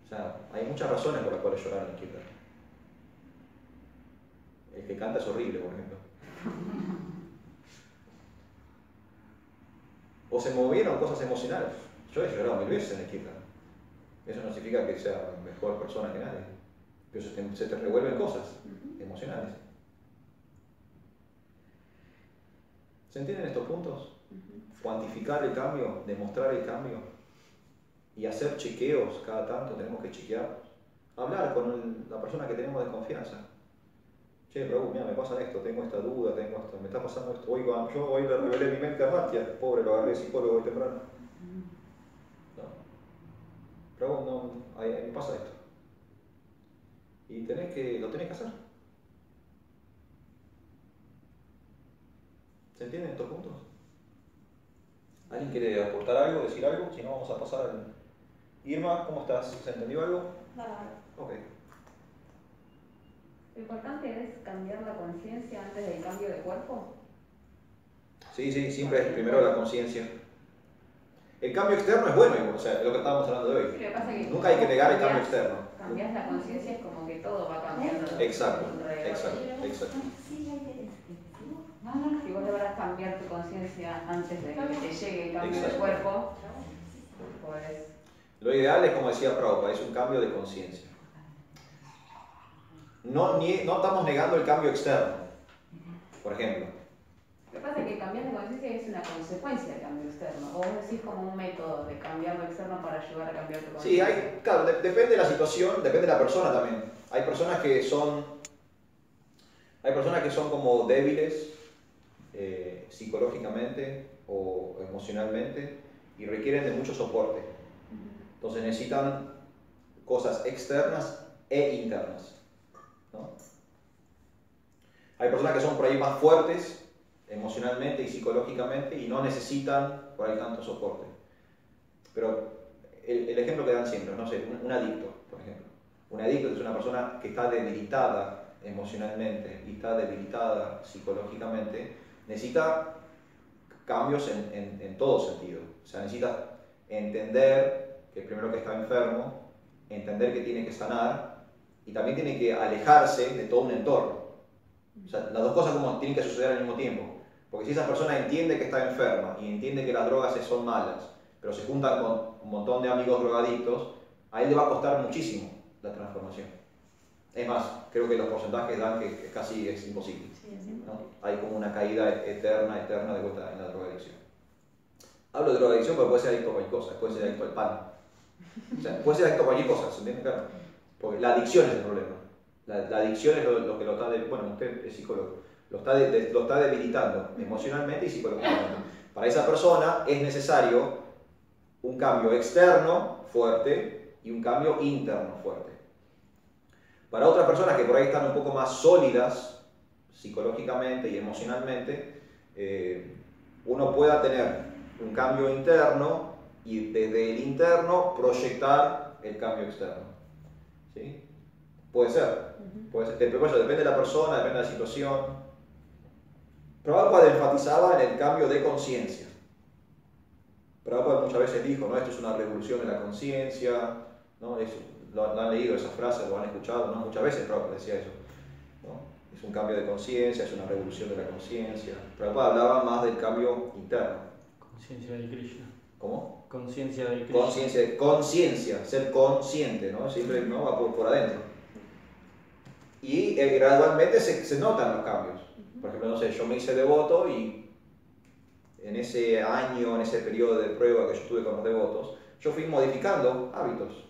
O sea, hay muchas razones por las cuales llorar en el Kirtan. El que canta es horrible, por ejemplo. O se movieron cosas emocionales. Yo he llorado 1000 veces en el Kirtan. Eso no significa que sea mejor persona que nadie. Pero se te revuelven cosas emocionales. ¿Se entienden estos puntos? Cuantificar el cambio, demostrar el cambio. Y hacer chequeos cada tanto, tenemos que chequear. Hablar con la persona que tenemos de confianza. Che, Raúl, mira, me pasa esto, tengo esta duda, tengo esto, me está pasando esto. Hoy, yo hoy le revelé mi mente a Martia, pobre, lo agarré psicólogo hoy temprano. No. Raúl, no, hay pasa esto. Y tenés que, lo tenés que hacer. ¿Se entienden estos puntos? ¿Alguien quiere aportar algo, decir algo? Si no, vamos a pasar al... Irma, ¿cómo estás? ¿Se entendió algo? Bárbaro. Ok. ¿Lo importante es cambiar la conciencia antes del cambio de cuerpo? Sí, sí, siempre es primero la conciencia. El cambio externo es bueno, o sea, lo que estábamos hablando de hoy. Sí, pasa que nunca hay que negar el cambio externo. Cambias la conciencia, es como que todo va cambiando. Exacto, exacto. Si vos lográs cambiar tu conciencia antes de que te llegue el cambio de cuerpo, pues... Lo ideal es, como decía Prabhupada, es un cambio de conciencia. No estamos negando el cambio externo, por ejemplo. Lo que pasa es que cambiar de conciencia es una consecuencia del cambio externo. O vos decís como un método de cambiar lo externo para ayudar a cambiar tu conciencia. Sí, hay, claro, depende de la situación, depende de la persona también. Hay personas que son, como débiles psicológicamente o emocionalmente y requieren de mucho soporte. Entonces necesitan cosas externas e internas, ¿no? Hay personas que son por ahí más fuertes emocionalmente y psicológicamente y no necesitan por ahí tanto soporte. Pero el ejemplo que dan siempre, no sé, un adicto, por ejemplo. Un adicto es una persona que está debilitada emocionalmente y está debilitada psicológicamente. Necesita cambios en todo sentido. O sea, necesita entender que primero que está enfermo, entender que tiene que sanar y también tiene que alejarse de todo un entorno. O sea, las dos cosas como tienen que suceder al mismo tiempo. Porque si esa persona entiende que está enferma y entiende que las drogas son malas, pero se juntan con un montón de amigos drogadictos, a él le va a costar muchísimo la transformación. Es más, creo que los porcentajes dan que casi es imposible, ¿no? Hay como una caída eterna de vuelta en la drogadicción. Hablo de drogadicción, pero puede ser adicto a cualquier cosa, puede ser adicto al pan. O sea, puede ser adicto a cualquier cosa, ¿se entiende? Claro. Porque la adicción es el problema. La adicción es lo que lo está debilitando. Bueno, usted es psicólogo. Lo está debilitando emocionalmente y psicológicamente. Para esa persona es necesario un cambio externo fuerte y un cambio interno fuerte. Para otras personas que por ahí están un poco más sólidas psicológicamente y emocionalmente, uno pueda tener un cambio interno y desde el interno proyectar el cambio externo, ¿sí? Puede ser, depende de la persona, depende de la situación. Prabhupada enfatizaba en el cambio de conciencia. Prabhupada muchas veces dijo, ¿no? Esto es una revolución de la conciencia, ¿no? Lo han leído esas frases, lo han escuchado, ¿no? Muchas veces Prabhupada decía eso, ¿no? Es un cambio de conciencia, es una revolución de la conciencia. Prabhupada hablaba más del cambio interno. Conciencia de Krishna. ¿Cómo? Conciencia de Krishna. Conciencia, ser consciente, ¿no? Siempre, ¿no? Va por adentro. Y gradualmente se notan los cambios. Por ejemplo, no sé, yo me hice devoto y en ese año, en ese periodo de prueba que yo estuve con los devotos, yo fui modificando hábitos,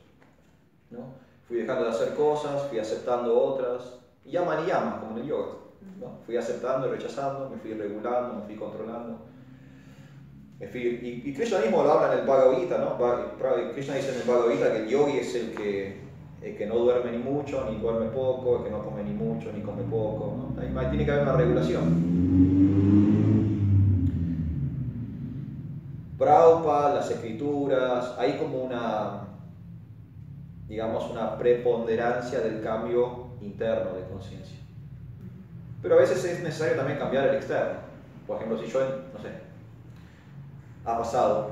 ¿no? Fui dejando de hacer cosas, fui aceptando otras, y llaman, como en el yoga, ¿no? Fui aceptando y rechazando, me fui regulando, me fui controlando. Y Krishna mismo lo habla en el Bhagavad Gita, ¿no? Krishna dice en el Bhagavad Gita que el yogi es el que no duerme ni mucho, ni duerme poco, el que no come ni mucho, ni come poco, ¿no? Ahí tiene que haber una regulación. Prabhupada, las escrituras, hay como una, digamos, una preponderancia del cambio interno de conciencia. Pero a veces es necesario también cambiar el externo. Por ejemplo, si yo, no sé, ha pasado,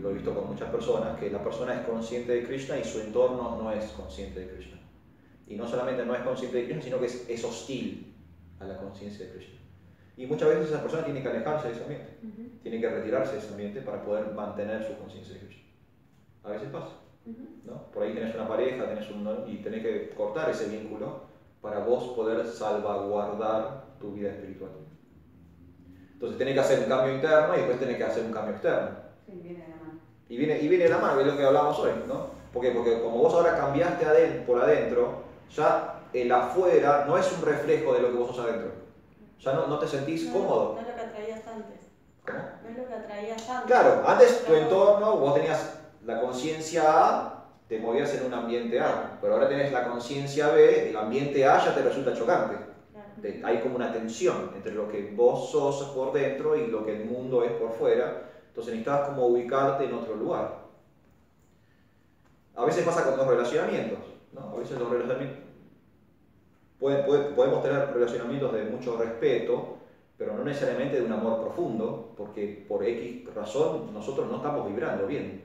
lo he visto con muchas personas, que la persona es consciente de Krishna y su entorno no es consciente de Krishna. Y no solamente no es consciente de Krishna, sino que es hostil a la conciencia de Krishna. Y muchas veces esa persona tiene que alejarse de ese ambiente, tiene que retirarse de ese ambiente para poder mantener su conciencia de Krishna. A veces pasa, ¿no? Por ahí tenés una pareja, y tenés que cortar ese vínculo para vos poder salvaguardar tu vida espiritual. Entonces tenés que hacer un cambio interno y después tenés que hacer un cambio externo. Y viene la mano, es lo que hablamos hoy, ¿no? Porque como vos ahora cambiaste por adentro, ya el afuera no es un reflejo de lo que vos sos adentro. Ya no te sentís cómodo. No es lo que atraías antes. ¿Cómo? No es lo que atraías antes. Claro, antes tu entorno, vos tenías la conciencia A te movías en un ambiente A, pero ahora tenés la conciencia B, el ambiente A ya te resulta chocante. Hay como una tensión entre lo que vos sos por dentro y lo que el mundo es por fuera, entonces necesitabas como ubicarte en otro lugar. A veces pasa con los relacionamientos, ¿no? A veces los relacionamientos... Podemos tener relacionamientos de mucho respeto, pero no necesariamente de un amor profundo, porque por X razón nosotros no estamos vibrando bien.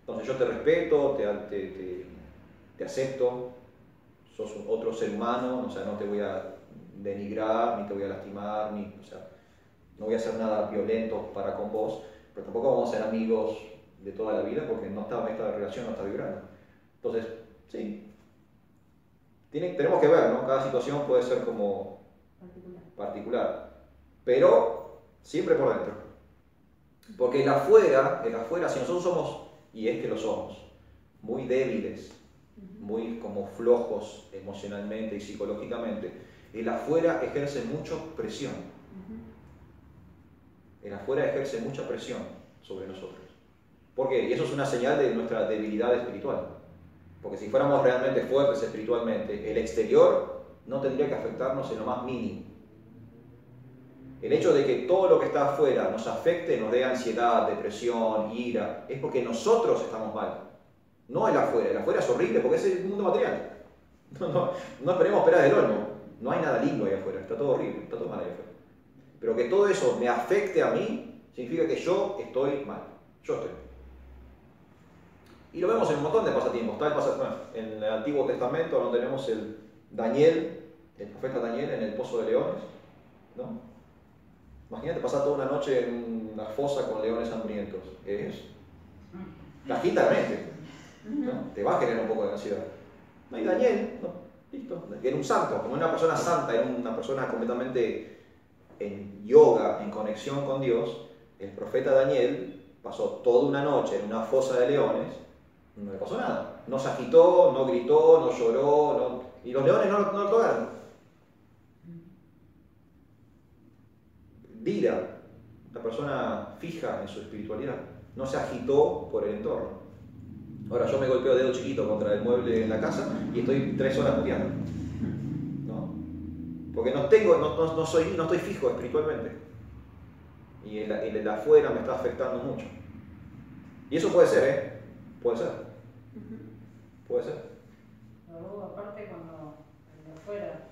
Entonces yo te respeto, te acepto, sos otro ser humano, o sea, no te voy a denigrar, ni te voy a lastimar, ni, o sea, no voy a hacer nada violento para con vos, pero tampoco vamos a ser amigos de toda la vida porque no está, esta relación no está vibrando. Entonces, sí, tenemos que ver, ¿no? Cada situación puede ser como particular, pero siempre por dentro, porque el afuera, si nosotros somos, y es que lo somos, muy débiles, muy como flojos emocionalmente y psicológicamente, el afuera ejerce mucha presión, el afuera ejerce mucha presión sobre nosotros, porque eso es una señal de nuestra debilidad espiritual. Porque si fuéramos realmente fuertes espiritualmente, el exterior no tendría que afectarnos en lo más mínimo. El hecho de que todo lo que está afuera nos afecte, nos dé ansiedad, depresión, ira, es porque nosotros estamos mal. No el afuera. El afuera es horrible porque es el mundo material. No esperemos peras del olmo. No hay nada lindo ahí afuera. Está todo horrible, está todo mal ahí afuera. Pero que todo eso me afecte a mí, significa que yo estoy mal. Yo estoy mal. Y lo vemos en un montón de pasatiempos. En el Antiguo Testamento, donde tenemos el Daniel, el profeta Daniel, en el pozo de leones, ¿no? Imagínate pasar toda una noche en una fosa con leones hambrientos. Es cajita la mente, ¿no? Te va a generar un poco de ansiedad. No hay Daniel, no, listo. Era un santo, como una persona santa, era una persona completamente en yoga, en conexión con Dios. El profeta Daniel pasó toda una noche en una fosa de leones. No le pasó nada, no se agitó, no gritó, no lloró, y los leones no lo tocaron. Vira, la persona fija en su espiritualidad, no se agitó por el entorno. Ahora yo me golpeo dedo chiquito contra el mueble en la casa y estoy 3 horas puteando, ¿no? Porque no estoy fijo espiritualmente y el de afuera me está afectando mucho. Y eso puede ser, ¿eh? Puede ser, puede ser. No, aparte cuando el de afuera,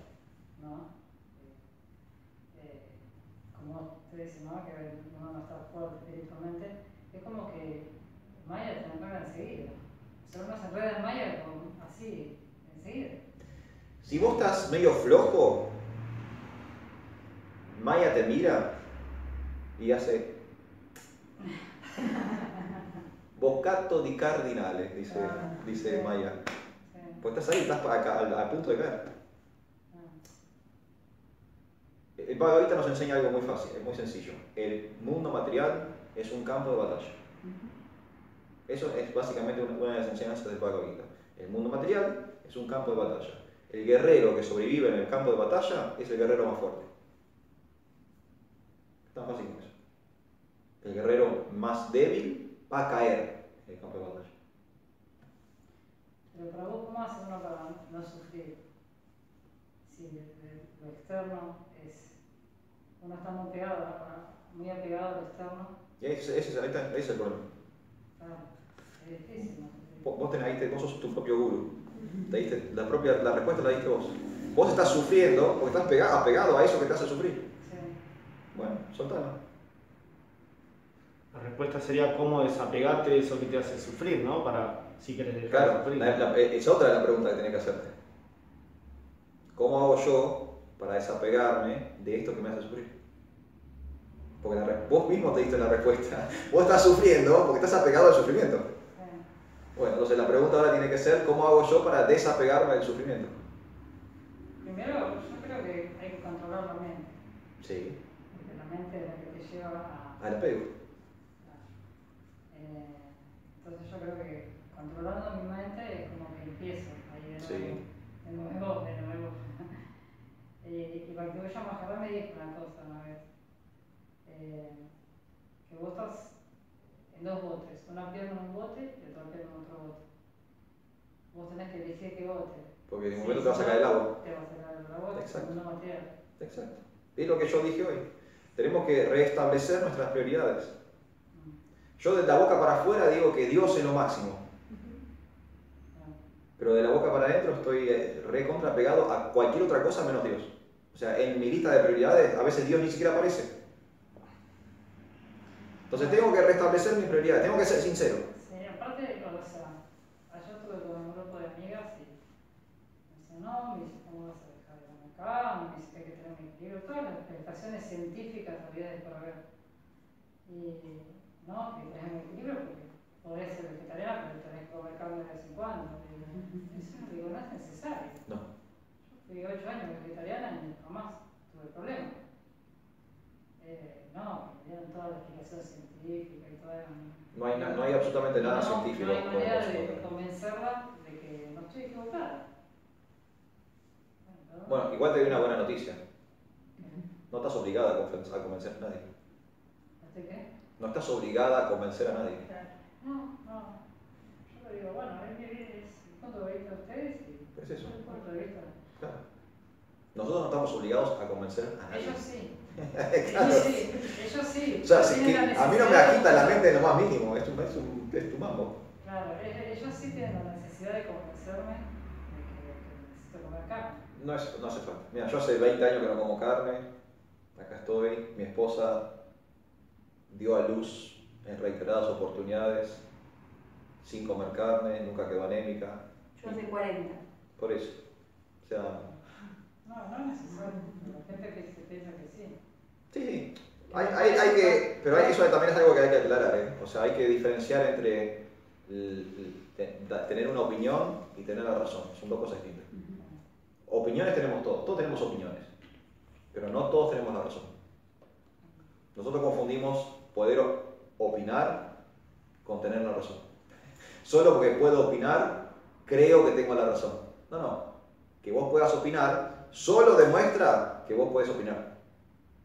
¿no? Como usted dice, ¿no? Que uno no está fuerte espiritualmente, es como que Maya se enreda enseguida. O sea, uno se enreda en Maya así, enseguida. Si vos estás medio flojo, Maya te mira y hace... Bocato di cardinales, dice Maya. Sí. Pues estás ahí, estás acá, a punto de caer. El Bhagavad Gita nos enseña algo muy fácil, es muy sencillo. El mundo material es un campo de batalla. Eso es básicamente una de las enseñanzas del Bhagavad Gita. El mundo material es un campo de batalla. El guerrero que sobrevive en el campo de batalla es el guerrero más fuerte. Tan fácil como eso. El guerrero más débil va a caer. El campo de batalla. Pero para vos, ¿cómo hace uno para no sufrir? Si lo externo es... Uno está muy pegado, ¿no? Muy apegado a lo externo. Y ahí es el problema. Claro, es difícil, ¿no? Vos sos tu propio gurú. La respuesta la diste vos. Vos estás sufriendo porque estás apegado a eso que te hace sufrir. Sí. Bueno, soltalo. La respuesta sería cómo desapegarte de eso que te hace sufrir, ¿no? Para si querés dejar de sufrir. Claro, es otra de las preguntas que tenés que hacerte. ¿Cómo hago yo para desapegarme de esto que me hace sufrir? Porque vos mismo te diste la respuesta. Vos estás sufriendo porque estás apegado al sufrimiento. Bueno, entonces la pregunta ahora tiene que ser ¿cómo hago yo para desapegarme del sufrimiento? Primero, yo creo que hay que controlar la mente. Sí. Porque la mente es la que te lleva al apego. Entonces yo creo que controlando mi mente es como que empiezo ahí de nuevo. Y Bhakti Yoga Maharaj me dijo una cosa una vez, que vos estás en dos botes, una pierna en un bote y otra pierna en otro bote. Vos tenés que elegir que vote. Porque en un momento te vas a caer el agua. Te vas a caer el agua. Exacto. Exacto. Es lo que yo dije hoy. Tenemos que restablecer nuestras prioridades. Yo de la boca para afuera digo que Dios es lo máximo. Pero de la boca para adentro estoy re contrapegado a cualquier otra cosa menos Dios. O sea, en mi lista de prioridades a veces Dios ni siquiera aparece. Entonces tengo que restablecer mis prioridades, tengo que ser sincero. Sí, aparte, o sea, ayer estuve con un grupo de amigas y me dicen, no, me dice, ¿cómo vas a dejar de irme acá? Me dice, hay que tener mi equilibrio, todas las explicaciones científicas había de por haber. Y no, que tenés mi equilibrio porque podés ser vegetariana, pero tenés que comer carne de vez en cuando. Eso digo, no es necesario. No. Yo fui 8 años vegetariana y jamás tuve problemas. No, me dieron toda la explicación científica y toda la... No hay absolutamente nada científico. No hay manera de convencerla de que no estoy equivocada. Entonces, bueno, igual te doy una buena noticia. No estás obligada a convencer a nadie. ¿Hasta qué? No estás obligada a convencer a nadie. No, no. Yo le digo, bueno, a ver qué viene. ¿Cuánto veis a ustedes? Es eso. Claro. Nosotros no estamos obligados a convencer a nadie. Ellos sí. Claro. Ellos sí. O sea, si que a mí no me agita la mente de lo más mínimo, es tu mambo. Claro, ellos sí tienen la necesidad de convencerme de que necesito comer carne. No hace falta. Mira, yo hace 20 años que no como carne, acá estoy, mi esposa dio a luz en reiteradas oportunidades, sin comer carne, nunca quedó anémica. Yo hace 40. Por eso. O sea... No es necesario. La gente que se piensa que sí. Sí, hay que... Pero eso también es algo que hay que aclarar, ¿eh? O sea, hay que diferenciar entre tener una opinión y tener la razón. Son dos cosas distintas. Opiniones tenemos todos. Todos tenemos opiniones. Pero no todos tenemos la razón. Nosotros confundimos poder opinar con tener la razón. Solo porque puedo opinar, creo que tengo la razón. No, no. Que vos puedas opinar, solo demuestra que vos puedes opinar.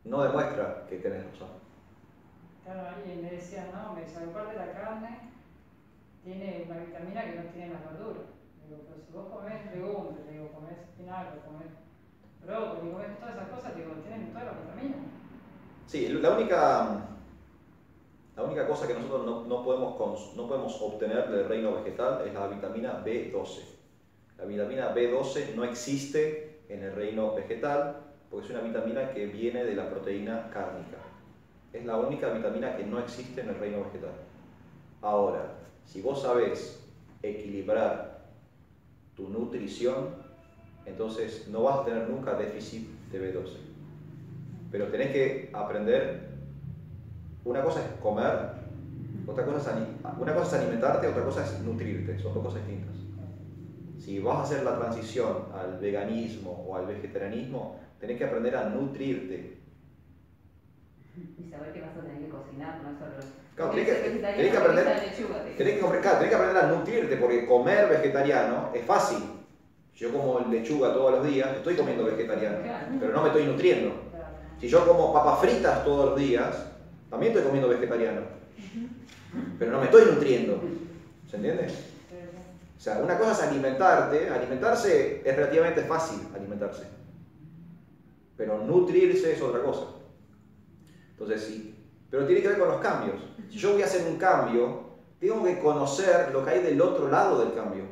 No demuestra que tenés razón. Claro, y me decían, no, me decían, aparte la carne tiene una vitamina que no tiene las verduras. Digo, pero si vos comés legumbres, digo, comés espinaca, comés brócoli, comés todas esas cosas, digo, tienen todas las vitaminas. Sí, la única cosa que nosotros no podemos obtener del reino vegetal es la vitamina B12. La vitamina B12 no existe en el reino vegetal porque es una vitamina que viene de la proteína cárnica. Es la única vitamina que no existe en el reino vegetal. Ahora, si vos sabés equilibrar tu nutrición, entonces no vas a tener nunca déficit de B12. Pero tenés que aprender... Una cosa es comer, una cosa es alimentarte, otra cosa es nutrirte, son dos cosas distintas. Si vas a hacer la transición al veganismo o al vegetarianismo, tenés que aprender a nutrirte. Y saber que vas a tener que cocinar, no solo... Claro, tenés que aprender a nutrirte, porque comer vegetariano es fácil. Yo como lechuga todos los días, estoy comiendo vegetariano, pero no me estoy nutriendo. Si yo como papas fritas todos los días, también estoy comiendo vegetariano, pero no me estoy nutriendo, ¿se entiende? O sea, una cosa es alimentarte, alimentarse es relativamente fácil alimentarse, pero nutrirse es otra cosa. Entonces sí, pero tiene que ver con los cambios. Si yo voy a hacer un cambio, tengo que conocer lo que hay del otro lado del cambio.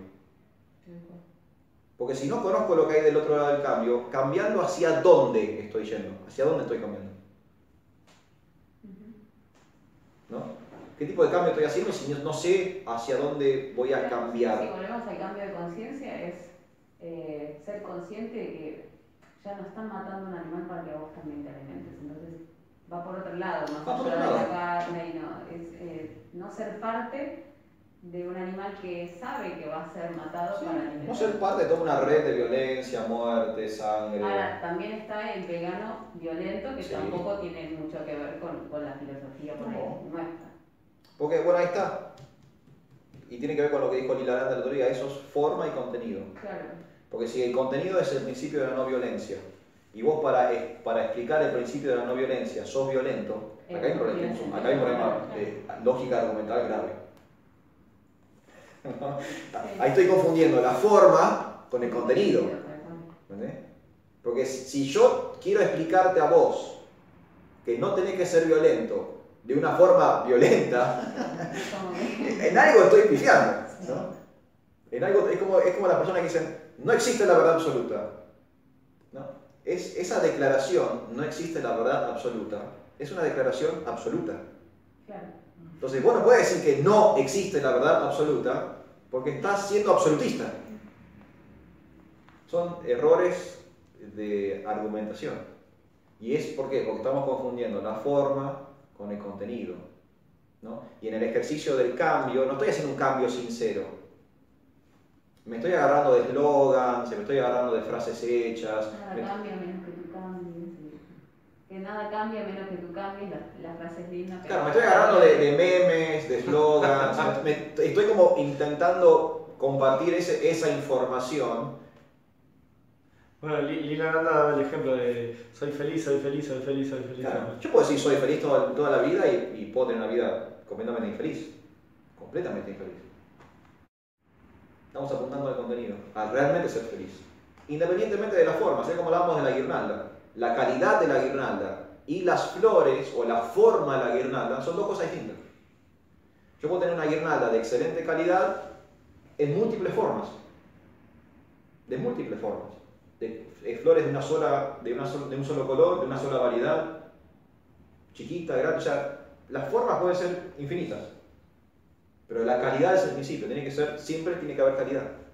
Porque si no conozco lo que hay del otro lado del cambio, cambiando hacia dónde estoy yendo, hacia dónde estoy cambiando. ¿No? ¿Qué tipo de cambio estoy haciendo si no sé hacia dónde voy a cambiar? Si volvemos al cambio de conciencia es ser consciente de que ya no están matando a un animal para que vos también te alimentes. Entonces va por otro lado, más allá de la carne y no. Es no ser parte de un animal que sabe que va a ser matado, sí, para alimentar. No ser parte de toda una red de violencia, muerte, sangre. Ahora, también está el vegano violento, que sí, tampoco tiene mucho que ver con la filosofía por ahí nuestra. Porque, bueno, ahí está. Y tiene que ver con lo que dijo Lila Ananda el otro día, eso es forma y contenido. Claro. Porque si el contenido es el principio de la no violencia, y vos para explicar el principio de la no violencia sos violento, acá hay un problema de lógica argumental grave. Ahí estoy confundiendo la forma con el contenido. ¿Entendés? Porque si yo quiero explicarte a vos que no tenés que ser violento de una forma violenta, en algo estoy pifiando, ¿no? En algo, es como la persona que dice, no existe la verdad absoluta. ¿No? Esa declaración, no existe la verdad absoluta, es una declaración absoluta. Entonces vos no puedes decir que no existe la verdad absoluta porque estás siendo absolutista. Son errores de argumentación. ¿Y es por qué? Porque estamos confundiendo la forma con el contenido, ¿no? Y en el ejercicio del cambio, no estoy haciendo un cambio sincero. Me estoy agarrando de eslogans, me estoy agarrando de frases hechas. Nada cambia menos que tú cambies. Que nada cambia menos que tú cambies, las frases lindas. Claro, me estoy agarrando de memes, de eslogans. Estoy como intentando compartir esa información. Bueno, Lila Ananda daba el ejemplo de soy feliz, soy feliz, soy feliz, soy feliz. Claro, yo puedo decir soy feliz toda la vida y puedo tener una vida completamente infeliz. Completamente infeliz. Estamos apuntando al contenido, a realmente ser feliz. Independientemente de la forma, así como hablábamos de la guirnalda. La calidad de la guirnalda y las flores o la forma de la guirnalda son dos cosas distintas. Yo puedo tener una guirnalda de excelente calidad en múltiples formas. De múltiples formas. De flores de un solo color, de una sola variedad, chiquita, grande, o sea, las formas pueden ser infinitas, pero la calidad es el principio, siempre tiene que haber calidad.